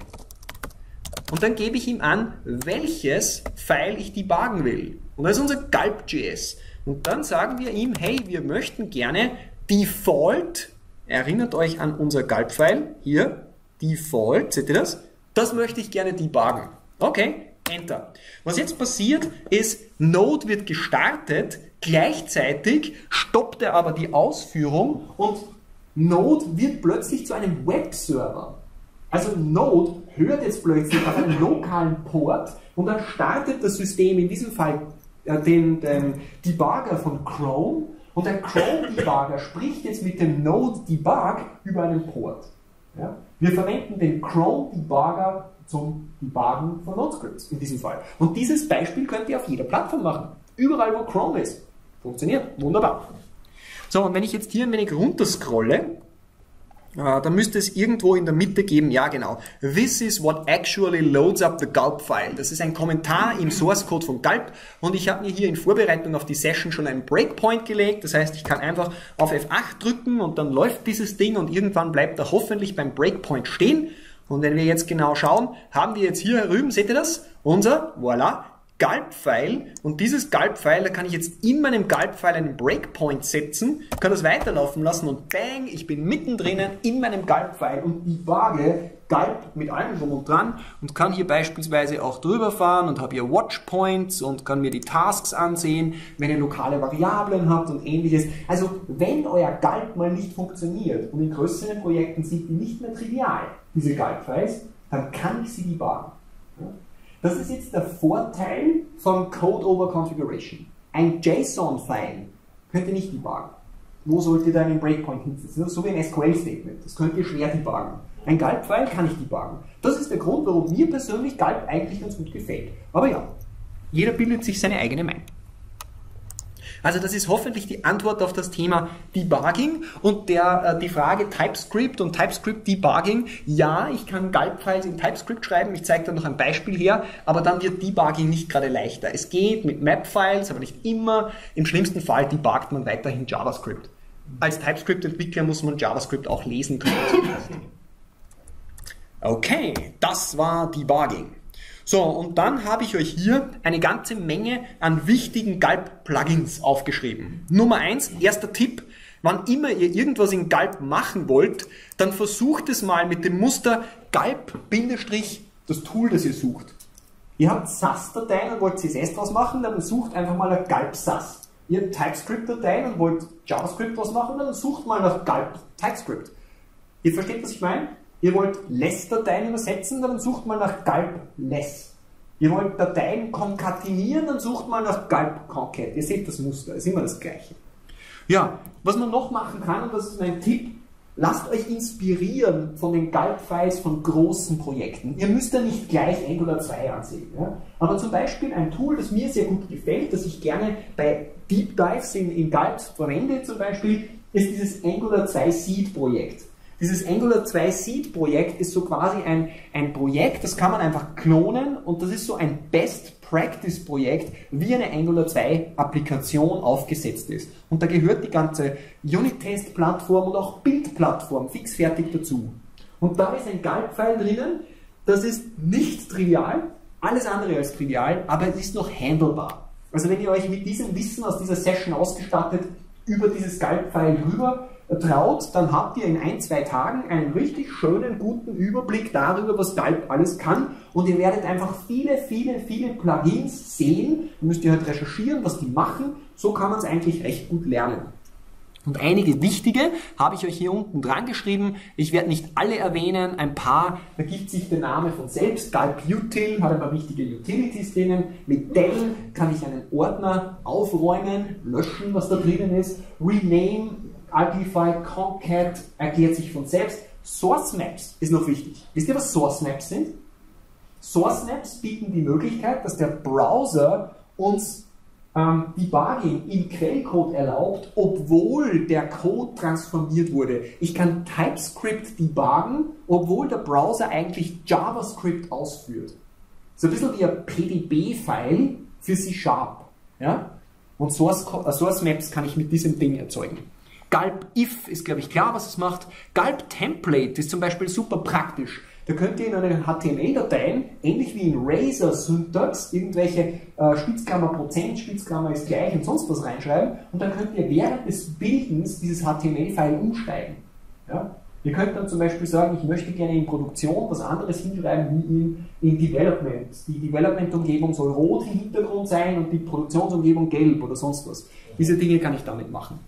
und dann gebe ich ihm an, welches File ich debuggen will. Und das ist unser Gulp.js. Und dann sagen wir ihm, hey, wir möchten gerne Default, erinnert euch an unser Gulp-File, hier, Default, seht ihr das? Das möchte ich gerne debuggen. Okay, Enter. Was jetzt passiert ist, Node wird gestartet, gleichzeitig stoppt er aber die Ausführung und Node wird plötzlich zu einem Webserver. Also Node hört jetzt plötzlich auf einen lokalen Port und dann startet das System, in diesem Fall äh, den, den Debugger von Chrome, und der Chrome-Debugger spricht jetzt mit dem Node-Debug über einen Port. Ja? Wir verwenden den Chrome-Debugger zum Debuggen von Node-Scripts in diesem Fall. Und dieses Beispiel könnt ihr auf jeder Plattform machen. Überall, wo Chrome ist. Funktioniert. Wunderbar. So, und wenn ich jetzt hier ein wenig runterscrolle, äh, dann müsste es irgendwo in der Mitte geben, ja genau, this is what actually loads up the Gulp-File. Das ist ein Kommentar im Source-Code von Gulp und ich habe mir hier in Vorbereitung auf die Session schon einen Breakpoint gelegt. Das heißt, ich kann einfach auf F acht drücken und dann läuft dieses Ding und irgendwann bleibt er hoffentlich beim Breakpoint stehen. Und wenn wir jetzt genau schauen, haben wir jetzt hier herüben, seht ihr das? Unser, voilà, Gulp-File, und dieses Gulp-File, da kann ich jetzt in meinem Gulp-File einen Breakpoint setzen, kann das weiterlaufen lassen und bang, ich bin mittendrin in meinem Gulp-File und debugge Gulp mit allem drum und dran und kann hier beispielsweise auch drüber fahren und habe hier Watchpoints und kann mir die Tasks ansehen, wenn ihr lokale Variablen habt und ähnliches. Also wenn euer Gulp mal nicht funktioniert und in größeren Projekten sind die nicht mehr trivial, diese Gulp-Files, dann kann ich sie debuggen. Das ist jetzt der Vorteil von Code over Configuration. Ein JSON-File könnt ihr nicht debuggen. Wo sollt ihr da einen Breakpoint hinsetzen? So wie ein S Q L-Statement. Das könnt ihr schwer debuggen. Ein Gulp-File kann ich debuggen. Das ist der Grund, warum mir persönlich Gulp eigentlich ganz gut gefällt. Aber ja, jeder bildet sich seine eigene Meinung. Also das ist hoffentlich die Antwort auf das Thema Debugging und der, äh, die Frage TypeScript und TypeScript-Debugging. Ja, ich kann Gulp-Files in TypeScript schreiben, ich zeige da noch ein Beispiel her, aber dann wird Debugging nicht gerade leichter. Es geht mit Map-Files, aber nicht immer. Im schlimmsten Fall debuggt man weiterhin JavaScript. Als TypeScript-Entwickler muss man JavaScript auch lesen können. Okay, das war Debugging. So, und dann habe ich euch hier eine ganze Menge an wichtigen Gulp-Plugins aufgeschrieben. Nummer eins, erster Tipp, wann immer ihr irgendwas in Gulp machen wollt, dann versucht es mal mit dem Muster Gulp-Bindestrich das Tool, das ihr sucht. Ihr habt Sass-Dateien und wollt C S S draus machen, dann sucht einfach mal nach Gulp-Sass. Ihr habt TypeScript-Dateien und wollt JavaScript draus machen, dann sucht mal nach Gulp-TypeScript. Ihr versteht, was ich meine? Ihr wollt Less-Dateien übersetzen, dann sucht mal nach Gulp Less. Ihr wollt Dateien konkatenieren, dann sucht mal nach Gulp Concat. Ihr seht das Muster, ist immer das Gleiche. Ja, was man noch machen kann, und das ist mein Tipp, lasst euch inspirieren von den Gulp-Files von großen Projekten. Ihr müsst ja nicht gleich Angular zwei ansehen. Ja? Aber zum Beispiel ein Tool, das mir sehr gut gefällt, das ich gerne bei Deep Dives in, in Gulp verwende zum Beispiel, ist dieses Angular zwei Seed-Projekt. Dieses Angular zwei Seed-Projekt ist so quasi ein, ein Projekt, das kann man einfach klonen und das ist so ein Best-Practice-Projekt, wie eine Angular zwei Applikation aufgesetzt ist. Und da gehört die ganze Unit-Test-Plattform und auch Build-Plattform fixfertig dazu. Und da ist ein Gulp-File drinnen, das ist nicht trivial, alles andere als trivial, aber es ist noch handelbar. Also wenn ihr euch mit diesem Wissen aus dieser Session ausgestattet über dieses Gulp-File rüber traut, dann habt ihr in ein, zwei Tagen einen richtig schönen, guten Überblick darüber, was Gulp alles kann und ihr werdet einfach viele, viele, viele Plugins sehen. Da müsst ihr halt recherchieren, was die machen. So kann man es eigentlich recht gut lernen. Und einige wichtige habe ich euch hier unten dran geschrieben. Ich werde nicht alle erwähnen, ein paar, da gibt sich der Name von selbst. Gulp Util hat ein paar wichtige Utilities drinnen. Mit Del kann ich einen Ordner aufräumen, löschen, was da drinnen ist. Rename, Uglify, Concat erklärt sich von selbst. Source Maps ist noch wichtig. Wisst ihr, was Source Maps sind? Source Maps bieten die Möglichkeit, dass der Browser uns ähm, Debugging im Quellcode erlaubt, obwohl der Code transformiert wurde. Ich kann TypeScript debuggen, obwohl der Browser eigentlich JavaScript ausführt. So ein bisschen wie ein P D B-File für C Sharp. Ja? Und Source, äh, Source Maps kann ich mit diesem Ding erzeugen. Gulp if ist, glaube ich, klar, was es macht. Gulp template ist zum Beispiel super praktisch. Da könnt ihr in einer H T M L-Datei, ähnlich wie in Razor-Syntax, irgendwelche äh, Spitzklammer Prozent, Spitzklammer ist gleich und sonst was reinschreiben und dann könnt ihr während des Bildens dieses H T M L-File umsteigen. Ja? Ihr könnt dann zum Beispiel sagen, ich möchte gerne in Produktion was anderes hinschreiben wie in, in Development. Die Development-Umgebung soll rot im Hintergrund sein und die Produktionsumgebung gelb oder sonst was. Diese Dinge kann ich damit machen.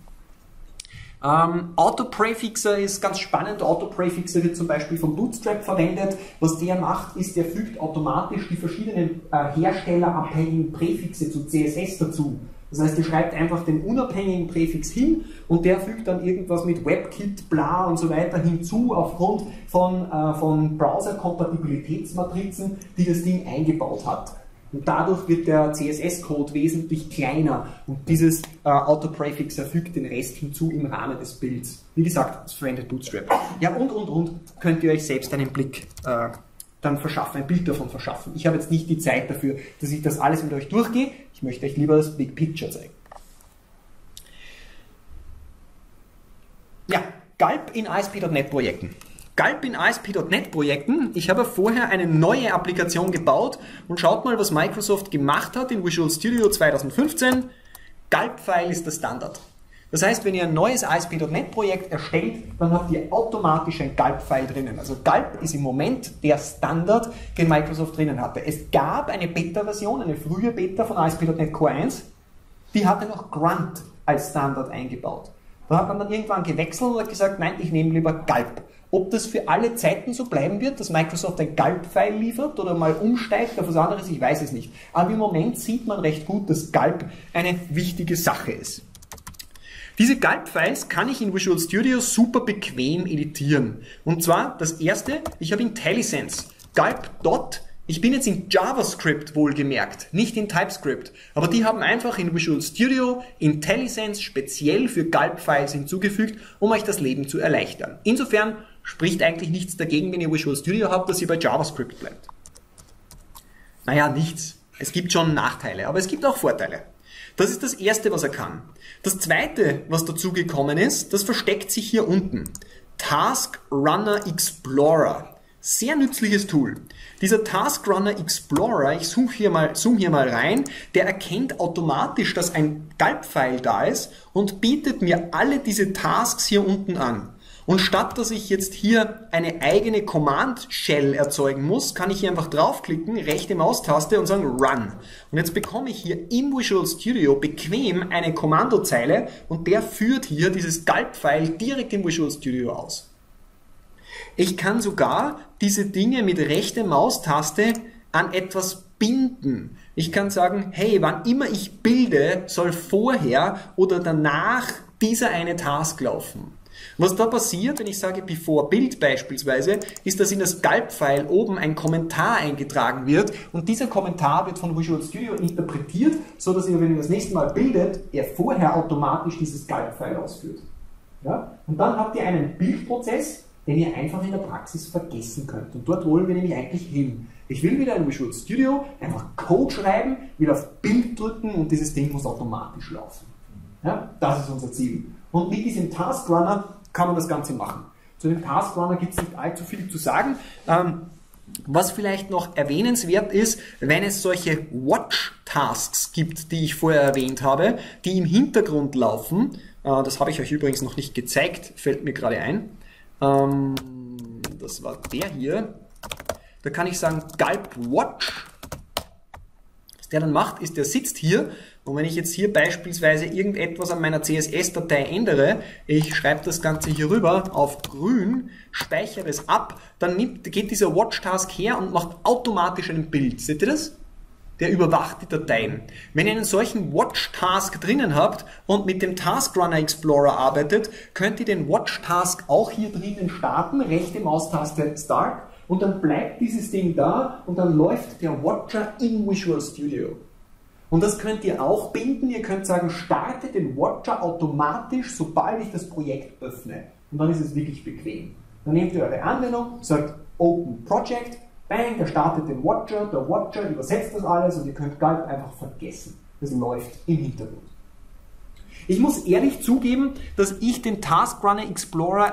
Ähm, Autoprefixer ist ganz spannend. Autoprefixer wird zum Beispiel von Bootstrap verwendet. Was der macht, ist, der fügt automatisch die verschiedenen äh, herstellerabhängigen Präfixe zu C S S dazu. Das heißt, ihr schreibt einfach den unabhängigen Präfix hin und der fügt dann irgendwas mit WebKit, bla und so weiter hinzu aufgrund von, äh, von Browser-Kompatibilitätsmatrizen, die das Ding eingebaut hat. Und dadurch wird der C S S-Code wesentlich kleiner und dieses äh, Autoprefixer fügt den Rest hinzu im Rahmen des Builds. Wie gesagt, es verwendet Bootstrap. Ja, und, und, und könnt ihr euch selbst einen Blick äh, dann verschaffen, ein Bild davon verschaffen. Ich habe jetzt nicht die Zeit dafür, dass ich das alles mit euch durchgehe. Ich möchte euch lieber das Big Picture zeigen. Ja, Gulp in A S P Punkt net-Projekten. Gulp in A S P Punkt net-Projekten. Ich habe vorher eine neue Applikation gebaut und schaut mal, was Microsoft gemacht hat in Visual Studio zweitausendfünfzehn. Gulp-File ist der Standard. Das heißt, wenn ihr ein neues A S P Punkt net-Projekt erstellt, dann habt ihr automatisch ein Gulp-File drinnen. Also Gulp ist im Moment der Standard, den Microsoft drinnen hatte. Es gab eine Beta-Version, eine frühe Beta von A S P Punkt net Core eins, die hatte noch Grunt als Standard eingebaut. Da hat man dann irgendwann gewechselt und hat gesagt, nein, ich nehme lieber Gulp. Ob das für alle Zeiten so bleiben wird, dass Microsoft ein Gulp-File liefert oder mal umsteigt auf was anderes, ich weiß es nicht. Aber im Moment sieht man recht gut, dass Gulp eine wichtige Sache ist. Diese Gulp-Files kann ich in Visual Studio super bequem editieren. Und zwar das erste, ich habe IntelliSense. Gulp dot Ich bin jetzt in JavaScript wohlgemerkt, nicht in TypeScript, aber die haben einfach in Visual Studio IntelliSense speziell für Gulp-Files hinzugefügt, um euch das Leben zu erleichtern. Insofern spricht eigentlich nichts dagegen, wenn ihr Visual Studio habt, dass ihr bei JavaScript bleibt. Naja, nichts. Es gibt schon Nachteile, aber es gibt auch Vorteile. Das ist das Erste, was er kann. Das Zweite, was dazugekommen ist, das versteckt sich hier unten. Task Runner Explorer. Sehr nützliches Tool. Dieser Task Runner Explorer, ich zoome hier mal, zoom hier mal rein, der erkennt automatisch, dass ein Gulp-File da ist und bietet mir alle diese Tasks hier unten an. Und statt dass ich jetzt hier eine eigene Command-Shell erzeugen muss, kann ich hier einfach draufklicken, rechte Maustaste und sagen Run. Und jetzt bekomme ich hier im Visual Studio bequem eine Kommandozeile und der führt hier dieses Gulp-File direkt im Visual Studio aus. Ich kann sogar diese Dinge mit rechter Maustaste an etwas binden. Ich kann sagen, hey, wann immer ich bilde, soll vorher oder danach dieser eine Task laufen. Was da passiert, wenn ich sage before build beispielsweise, ist, dass in das Gulp-File oben ein Kommentar eingetragen wird und dieser Kommentar wird von Visual Studio interpretiert, sodass ihr, wenn ihr das nächste Mal bildet, er vorher automatisch dieses Gulp-File ausführt. Ja? Und dann habt ihr einen Bildprozess, den ihr einfach in der Praxis vergessen könnt. Und dort wollen wir nämlich eigentlich hin. Ich will wieder in Visual Studio einfach Code schreiben, will auf Build drücken und dieses Ding muss automatisch laufen. Ja, das ist unser Ziel. Und mit diesem Task Runner kann man das Ganze machen. Zu dem Task Runner gibt es nicht allzu viel zu sagen. Ähm, was vielleicht noch erwähnenswert ist, wenn es solche Watch-Tasks gibt, die ich vorher erwähnt habe, die im Hintergrund laufen, äh, das habe ich euch übrigens noch nicht gezeigt, fällt mir gerade ein, das war der hier, da kann ich sagen Gulp Watch. Was der dann macht, ist, der sitzt hier und wenn ich jetzt hier beispielsweise irgendetwas an meiner C S S-Datei ändere, ich schreibe das Ganze hier rüber auf grün, speichere es ab, dann nimmt, geht dieser Watch-Task her und macht automatisch ein Bild. Seht ihr das? Der überwacht die Dateien. Wenn ihr einen solchen Watch-Task drinnen habt und mit dem Task Runner Explorer arbeitet, könnt ihr den Watch-Task auch hier drinnen starten, rechte Maustaste Start, und dann bleibt dieses Ding da und dann läuft der Watcher in Visual Studio. Und das könnt ihr auch binden, ihr könnt sagen, starte den Watcher automatisch, sobald ich das Projekt öffne. Und dann ist es wirklich bequem. Dann nehmt ihr eure Anwendung, sagt Open Project, bang, der startet den Watcher, der Watcher übersetzt das alles und ihr könnt Gulp einfach vergessen. Das läuft im Hintergrund. Ich muss ehrlich zugeben, dass ich den Task Runner Explorer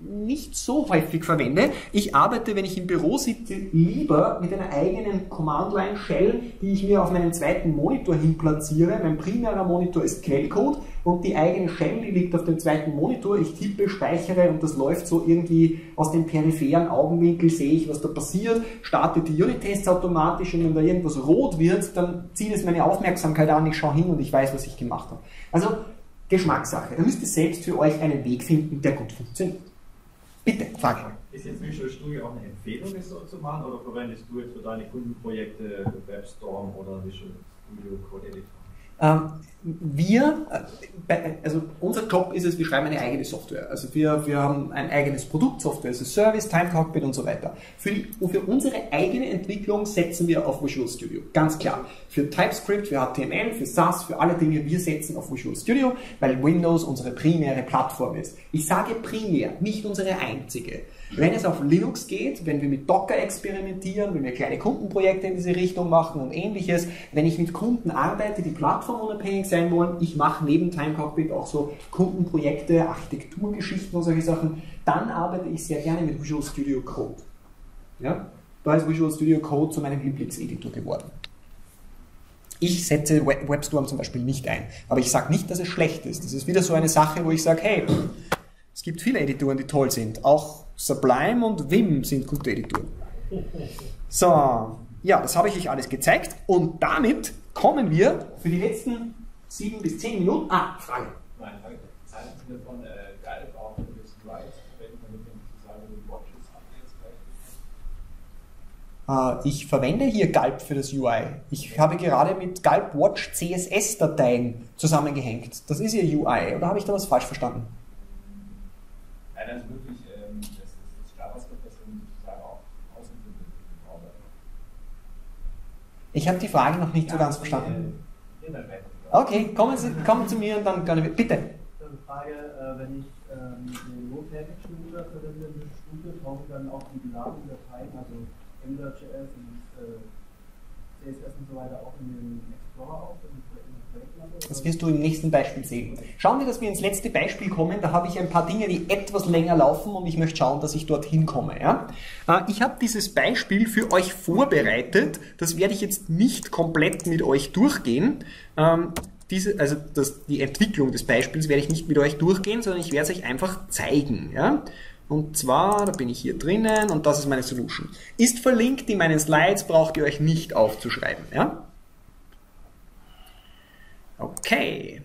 nicht so häufig verwende. Ich arbeite, wenn ich im Büro sitze, lieber mit einer eigenen Command-Line-Shell, die ich mir auf meinen zweiten Monitor hin platziere. Mein primärer Monitor ist Quellcode und die eigene Shell, die liegt auf dem zweiten Monitor. Ich tippe, speichere und das läuft so irgendwie aus dem peripheren Augenwinkel, sehe ich, was da passiert, starte die Unit-Tests automatisch und wenn da irgendwas rot wird, dann zieht es meine Aufmerksamkeit an, ich schaue hin und ich weiß, was ich gemacht habe. Also Geschmackssache. Da müsst ihr selbst für euch einen Weg finden, der gut funktioniert. Bitte, Frage. Ist jetzt Visual Studio auch eine Empfehlung, das so zu machen, oder verwendest du jetzt für deine Kundenprojekte WebStorm oder Visual Studio Code Editor? Ähm, wir, also unser Job ist es, wir schreiben eine eigene Software. Also wir, wir haben ein eigenes Produkt, Software as a Service, Time Cockpit und so weiter. Für, die, für unsere eigene Entwicklung setzen wir auf Visual Studio, ganz klar. Für TypeScript, für H T M L, für Sass, für alle Dinge, wir setzen auf Visual Studio, weil Windows unsere primäre Plattform ist. Ich sage primär, nicht unsere einzige. Wenn es auf Linux geht, wenn wir mit Docker experimentieren, wenn wir kleine Kundenprojekte in diese Richtung machen und ähnliches, wenn ich mit Kunden arbeite, die plattformunabhängig sein wollen, ich mache neben Time Cockpit auch so Kundenprojekte, Architekturgeschichten und solche Sachen, dann arbeite ich sehr gerne mit Visual Studio Code. Ja? Da ist Visual Studio Code zu meinem Lieblingseditor geworden. Ich setze WebStorm zum Beispiel nicht ein, aber ich sage nicht, dass es schlecht ist. Das ist wieder so eine Sache, wo ich sage, hey, es gibt viele Editoren, die toll sind, auch Sublime und Vim sind gute Editoren. So, ja, das habe ich euch alles gezeigt und damit kommen wir für die letzten sieben bis zehn Minuten. Ah, Frage. Nein, Frage. Zeit im von Gulp auch ein bisschen weit, wenn man mit dem zusammen Watches hat. Ich verwende hier Gulp für das U I. Ich habe gerade mit Gulp Watch C S S-Dateien zusammengehängt. Das ist ihr U I, oder habe ich da was falsch verstanden? Nein, das ist wirklich. Ich habe die Frage noch nicht so ganz verstanden. Okay, kommen Sie kommen zu mir und dann können wir. Bitte. Eine Frage, wenn ich den Node-Package-Manager verwende, in Visual Studio, brauche ich dann auch die geladenen Dateien, also Angular J S und C S S und so weiter, auch in den Explorer auf? Das wirst du im nächsten Beispiel sehen. Schauen wir, dass wir ins letzte Beispiel kommen. Da habe ich ein paar Dinge, die etwas länger laufen und ich möchte schauen, dass ich dorthin komme. Ja? Ich habe dieses Beispiel für euch vorbereitet. Das werde ich jetzt nicht komplett mit euch durchgehen. Diese, also das, die Entwicklung des Beispiels werde ich nicht mit euch durchgehen, sondern ich werde es euch einfach zeigen. Ja? Und zwar, da bin ich hier drinnen und das ist meine Solution. Ist verlinkt in meinen Slides, braucht ihr euch nicht aufzuschreiben. Ja? Okay,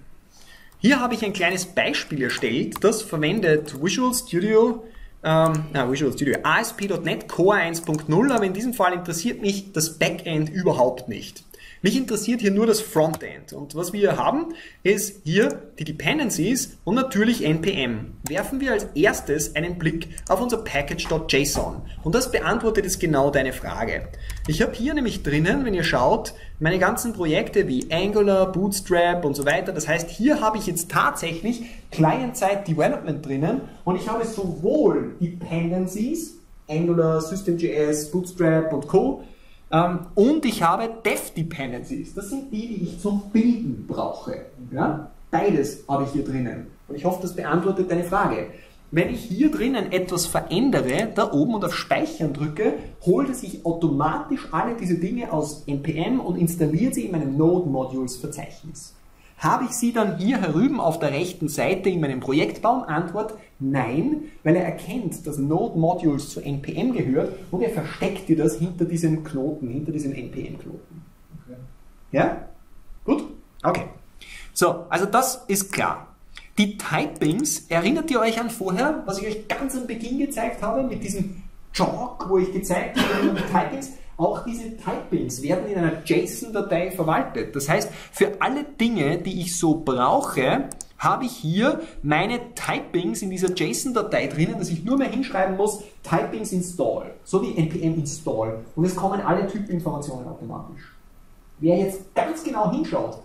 hier habe ich ein kleines Beispiel erstellt, das verwendet Visual Studio, ähm, na, Visual Studio A S P Punkt NET Core eins Punkt null, aber in diesem Fall interessiert mich das Backend überhaupt nicht. Mich interessiert hier nur das Frontend und was wir haben, ist hier die Dependencies und natürlich N P M. Werfen wir als erstes einen Blick auf unser Package.json und das beantwortet jetzt genau deine Frage. Ich habe hier nämlich drinnen, wenn ihr schaut, meine ganzen Projekte wie Angular, Bootstrap und so weiter. Das heißt, hier habe ich jetzt tatsächlich Client-Side-Development drinnen und ich habe sowohl Dependencies, Angular, System.js, Bootstrap und Co. und ich habe Dev-Dependencies. Das sind die, die ich zum Bilden brauche. Ja? Beides habe ich hier drinnen. Und ich hoffe, das beantwortet deine Frage. Wenn ich hier drinnen etwas verändere, da oben und auf Speichern drücke, holt er sich automatisch alle diese Dinge aus N P M und installiert sie in meinem Node-Modules-Verzeichnis. Habe ich sie dann hier herüben auf der rechten Seite in meinem Projektbaum? Antwort, nein, weil er erkennt, dass Node-Modules zu N P M gehört und er versteckt dir das hinter diesem Knoten, hinter diesem N P M-Knoten. Okay. Ja? Gut? Okay. So, also das ist klar. Die Typings, erinnert ihr euch an vorher, was ich euch ganz am Beginn gezeigt habe, mit diesem Chalk, wo ich gezeigt habe, die Typings, auch diese Typings werden in einer JSON-Datei verwaltet. Das heißt, für alle Dinge, die ich so brauche, habe ich hier meine Typings in dieser JSON-Datei drinnen, dass ich nur mehr hinschreiben muss, Typings install, so wie N P M install. Und es kommen alle Typinformationen automatisch. Wer jetzt ganz genau hinschaut,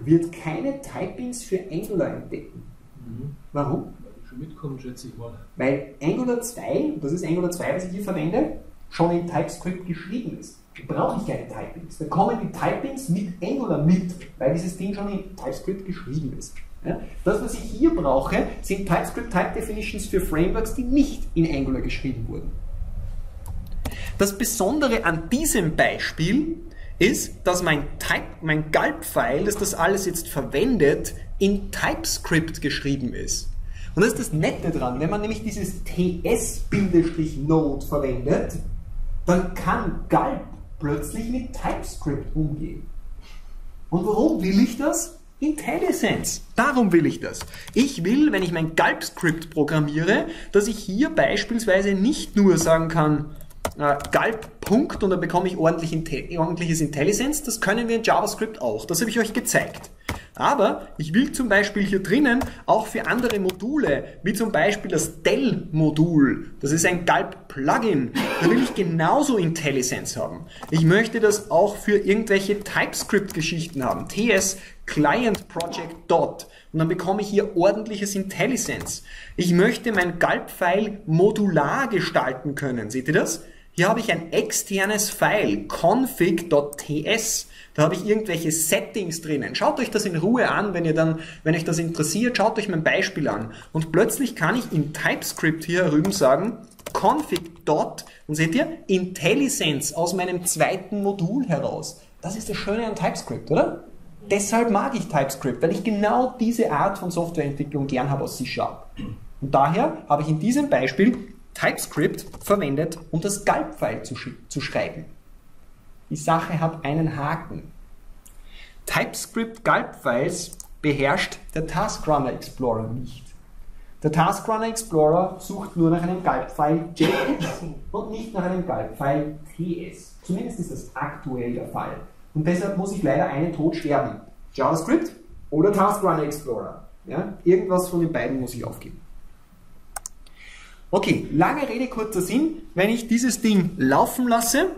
wird keine Typings für Angular entdecken. Mhm. Warum? Weil ich schon mitkommen, schätze ich mal. Weil Angular zwei, das ist Angular zwei, was ich hier verwende, schon in TypeScript geschrieben ist. Da brauche ich keine Typings. Da kommen die Typings mit Angular mit, weil dieses Ding schon in TypeScript geschrieben ist. Ja? Das, was ich hier brauche, sind TypeScript-Type-Definitions für Frameworks, die nicht in Angular geschrieben wurden. Das Besondere an diesem Beispiel ist, dass mein, mein Gulp-File, das das alles jetzt verwendet, in TypeScript geschrieben ist. Und das ist das Nette dran, wenn man nämlich dieses T S Node verwendet, dann kann Gulp plötzlich mit TypeScript umgehen. Und warum will ich das? IntelliSense. Darum will ich das. Ich will, wenn ich mein Gulp-Script programmiere, dass ich hier beispielsweise nicht nur sagen kann, Uh, Gulp, Punkt, und dann bekomme ich ordentlich Intelli ordentliches IntelliSense. Das können wir in JavaScript auch. Das habe ich euch gezeigt. Aber ich will zum Beispiel hier drinnen auch für andere Module, wie zum Beispiel das Del-Modul, das ist ein Gulp-Plugin, da will ich genauso IntelliSense haben. Ich möchte das auch für irgendwelche TypeScript-Geschichten haben. T S Client Project dot. Und dann bekomme ich hier ordentliches IntelliSense. Ich möchte mein Gulp-File modular gestalten können. Seht ihr das? Hier habe ich ein externes File, config.ts, da habe ich irgendwelche Settings drinnen. Schaut euch das in Ruhe an, wenn ihr dann, wenn euch das interessiert, schaut euch mein Beispiel an. Und plötzlich kann ich in TypeScript hier herüben sagen, config. Dot, und seht ihr, IntelliSense aus meinem zweiten Modul heraus. Das ist das Schöne an TypeScript, oder? Deshalb mag ich TypeScript, weil ich genau diese Art von Softwareentwicklung gern habe aus C Sharp. Und daher habe ich in diesem Beispiel TypeScript verwendet, um das Gulp-File zu, sch zu schreiben. Die Sache hat einen Haken. TypeScript-Gulp-Files beherrscht der Task-Runner Explorer nicht. Der Task-Runner Explorer sucht nur nach einem Gulp-File J S und nicht nach einem Gulp-File T S. Zumindest ist das aktuell der Fall. Und deshalb muss ich leider einen Tod sterben. JavaScript oder Task-Runner Explorer. Ja? Irgendwas von den beiden muss ich aufgeben. Okay, lange Rede, kurzer Sinn. Wenn ich dieses Ding laufen lasse,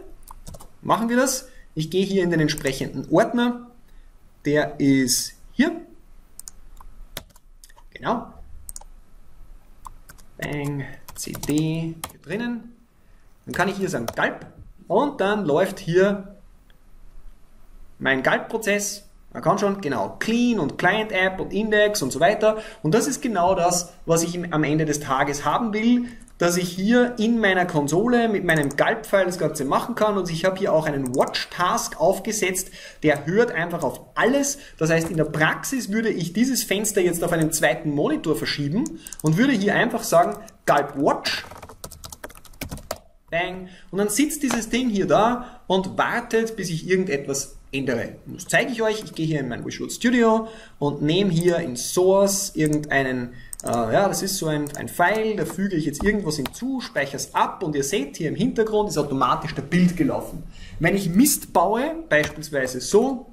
machen wir das. Ich gehe hier in den entsprechenden Ordner. Der ist hier. Genau. Bang, cd, hier drinnen. Dann kann ich hier sagen Gulp. Und dann läuft hier mein Gulp-Prozess. Man kann schon, genau, Clean und Client-App und Index und so weiter. Und das ist genau das, was ich im, am Ende des Tages haben will, dass ich hier in meiner Konsole mit meinem Gulp-File das Ganze machen kann. Und ich habe hier auch einen Watch-Task aufgesetzt, der hört einfach auf alles. Das heißt, in der Praxis würde ich dieses Fenster jetzt auf einen zweiten Monitor verschieben und würde hier einfach sagen, Gulp-Watch. Bang. Und dann sitzt dieses Ding hier da und wartet, bis ich irgendetwas ändere. Das zeige ich euch. Ich gehe hier in mein Visual Studio und nehme hier in Source irgendeinen, äh, ja, das ist so ein, ein File, da füge ich jetzt irgendwas hinzu, speichere es ab und ihr seht, hier im Hintergrund ist automatisch der Build gelaufen. Wenn ich Mist baue, beispielsweise so,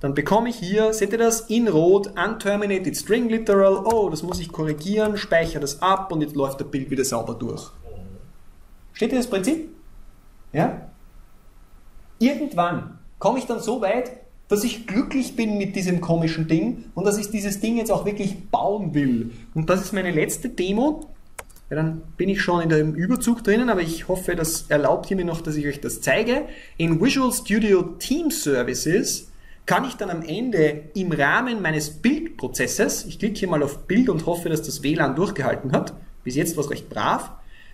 dann bekomme ich hier, seht ihr das, in Rot, Unterminated String Literal, oh, das muss ich korrigieren, speichere das ab und jetzt läuft der Build wieder sauber durch. Steht ihr das Prinzip? Ja? Irgendwann komme ich dann so weit, dass ich glücklich bin mit diesem komischen Ding und dass ich dieses Ding jetzt auch wirklich bauen will. Und das ist meine letzte Demo. Ja, dann bin ich schon in dem Überzug drinnen, aber ich hoffe, das erlaubt ihr mir noch, dass ich euch das zeige. In Visual Studio Team Services kann ich dann am Ende im Rahmen meines Bildprozesses, ich klicke hier mal auf Bild und hoffe, dass das W LAN durchgehalten hat, bis jetzt war es recht brav,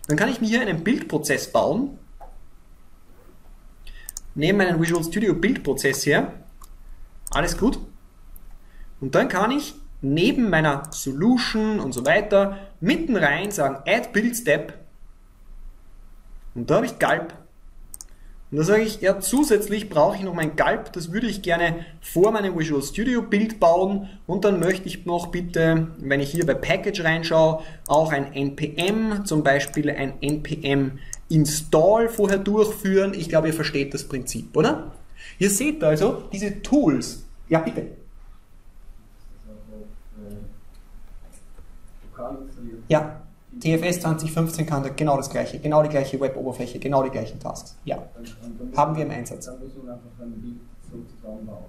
dann kann ich mir hier einen Bildprozess bauen. Nehme meinen Visual Studio Bildprozess her, alles gut. Und dann kann ich neben meiner Solution und so weiter mitten rein sagen Add Build Step und da habe ich Gulp. Und da sage ich, ja, zusätzlich brauche ich noch mein Gulp, das würde ich gerne vor meinem Visual Studio Bild bauen und dann möchte ich noch bitte, wenn ich hier bei Package reinschaue, auch ein N P M, zum Beispiel ein N P M Install vorher durchführen. Ich glaube, ihr versteht das Prinzip, oder? Ihr seht also, diese Tools. Ja, bitte. Ja, T F S zwanzig fünfzehn kann genau das gleiche, genau die gleiche Web-Oberfläche, genau die gleichen Tasks. Ja, haben wir im Einsatz.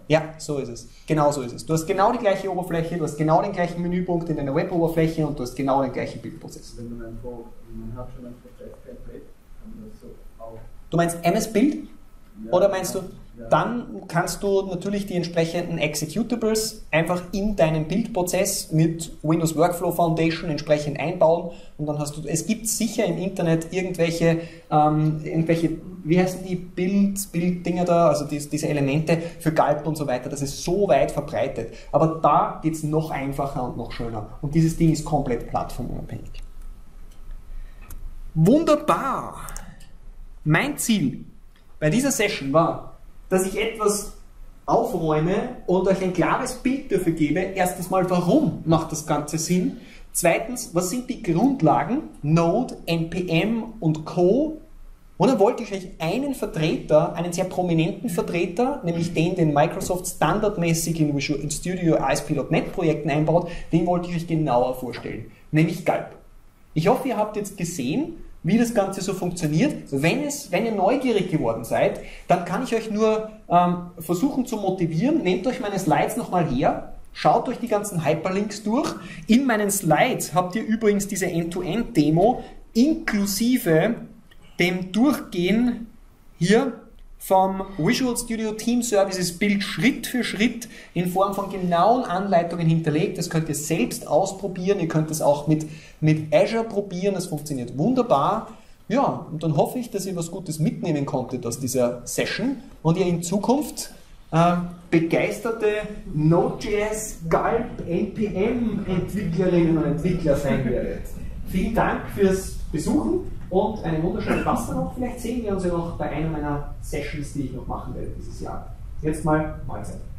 Ja, so ist es. Genau so ist es. Du hast genau die gleiche Oberfläche, du hast genau den gleichen Menüpunkt in deiner Web-Oberfläche und du hast genau den gleichen Bildprozess. Du meinst M S-Build? Ja, oder meinst du, ja. Dann kannst du natürlich die entsprechenden Executables einfach in deinen Bildprozess mit Windows Workflow Foundation entsprechend einbauen und dann hast du, es gibt sicher im Internet irgendwelche, ähm, irgendwelche wie heißen die Bild, Bilddinger da, also die, diese Elemente für Gulp und so weiter, das ist so weit verbreitet. Aber da geht es noch einfacher und noch schöner und dieses Ding ist komplett plattformunabhängig. Wunderbar! Mein Ziel bei dieser Session war, dass ich etwas aufräume und euch ein klares Bild dafür gebe. Erstens mal, warum macht das Ganze Sinn? Zweitens, was sind die Grundlagen? Node, N P M und Co. Und dann wollte ich euch einen Vertreter, einen sehr prominenten Vertreter, nämlich den, den Microsoft standardmäßig in Visual Studio A S P Punkt net Projekten einbaut, den wollte ich euch genauer vorstellen, nämlich Gulp. Ich hoffe, ihr habt jetzt gesehen, wie das Ganze so funktioniert. Wenn, es, wenn ihr neugierig geworden seid, dann kann ich euch nur ähm, versuchen zu motivieren. Nehmt euch meine Slides nochmal her, schaut euch die ganzen Hyperlinks durch. In meinen Slides habt ihr übrigens diese End-to-End-Demo inklusive dem Durchgehen hier vom Visual Studio Team Services Build Schritt für Schritt in Form von genauen Anleitungen hinterlegt. Das könnt ihr selbst ausprobieren. Ihr könnt es auch mit, mit Azure probieren. Das funktioniert wunderbar. Ja, und dann hoffe ich, dass ihr was Gutes mitnehmen konntet aus dieser Session und ihr in Zukunft äh, begeisterte Node.js, Gulp, N P M Entwicklerinnen und Entwickler sein werdet. Vielen Dank fürs Besuchen. Und eine wunderschöne Basta noch. Vielleicht sehen wir uns ja noch bei einer meiner Sessions, die ich noch machen werde dieses Jahr. Jetzt mal Mahlzeit.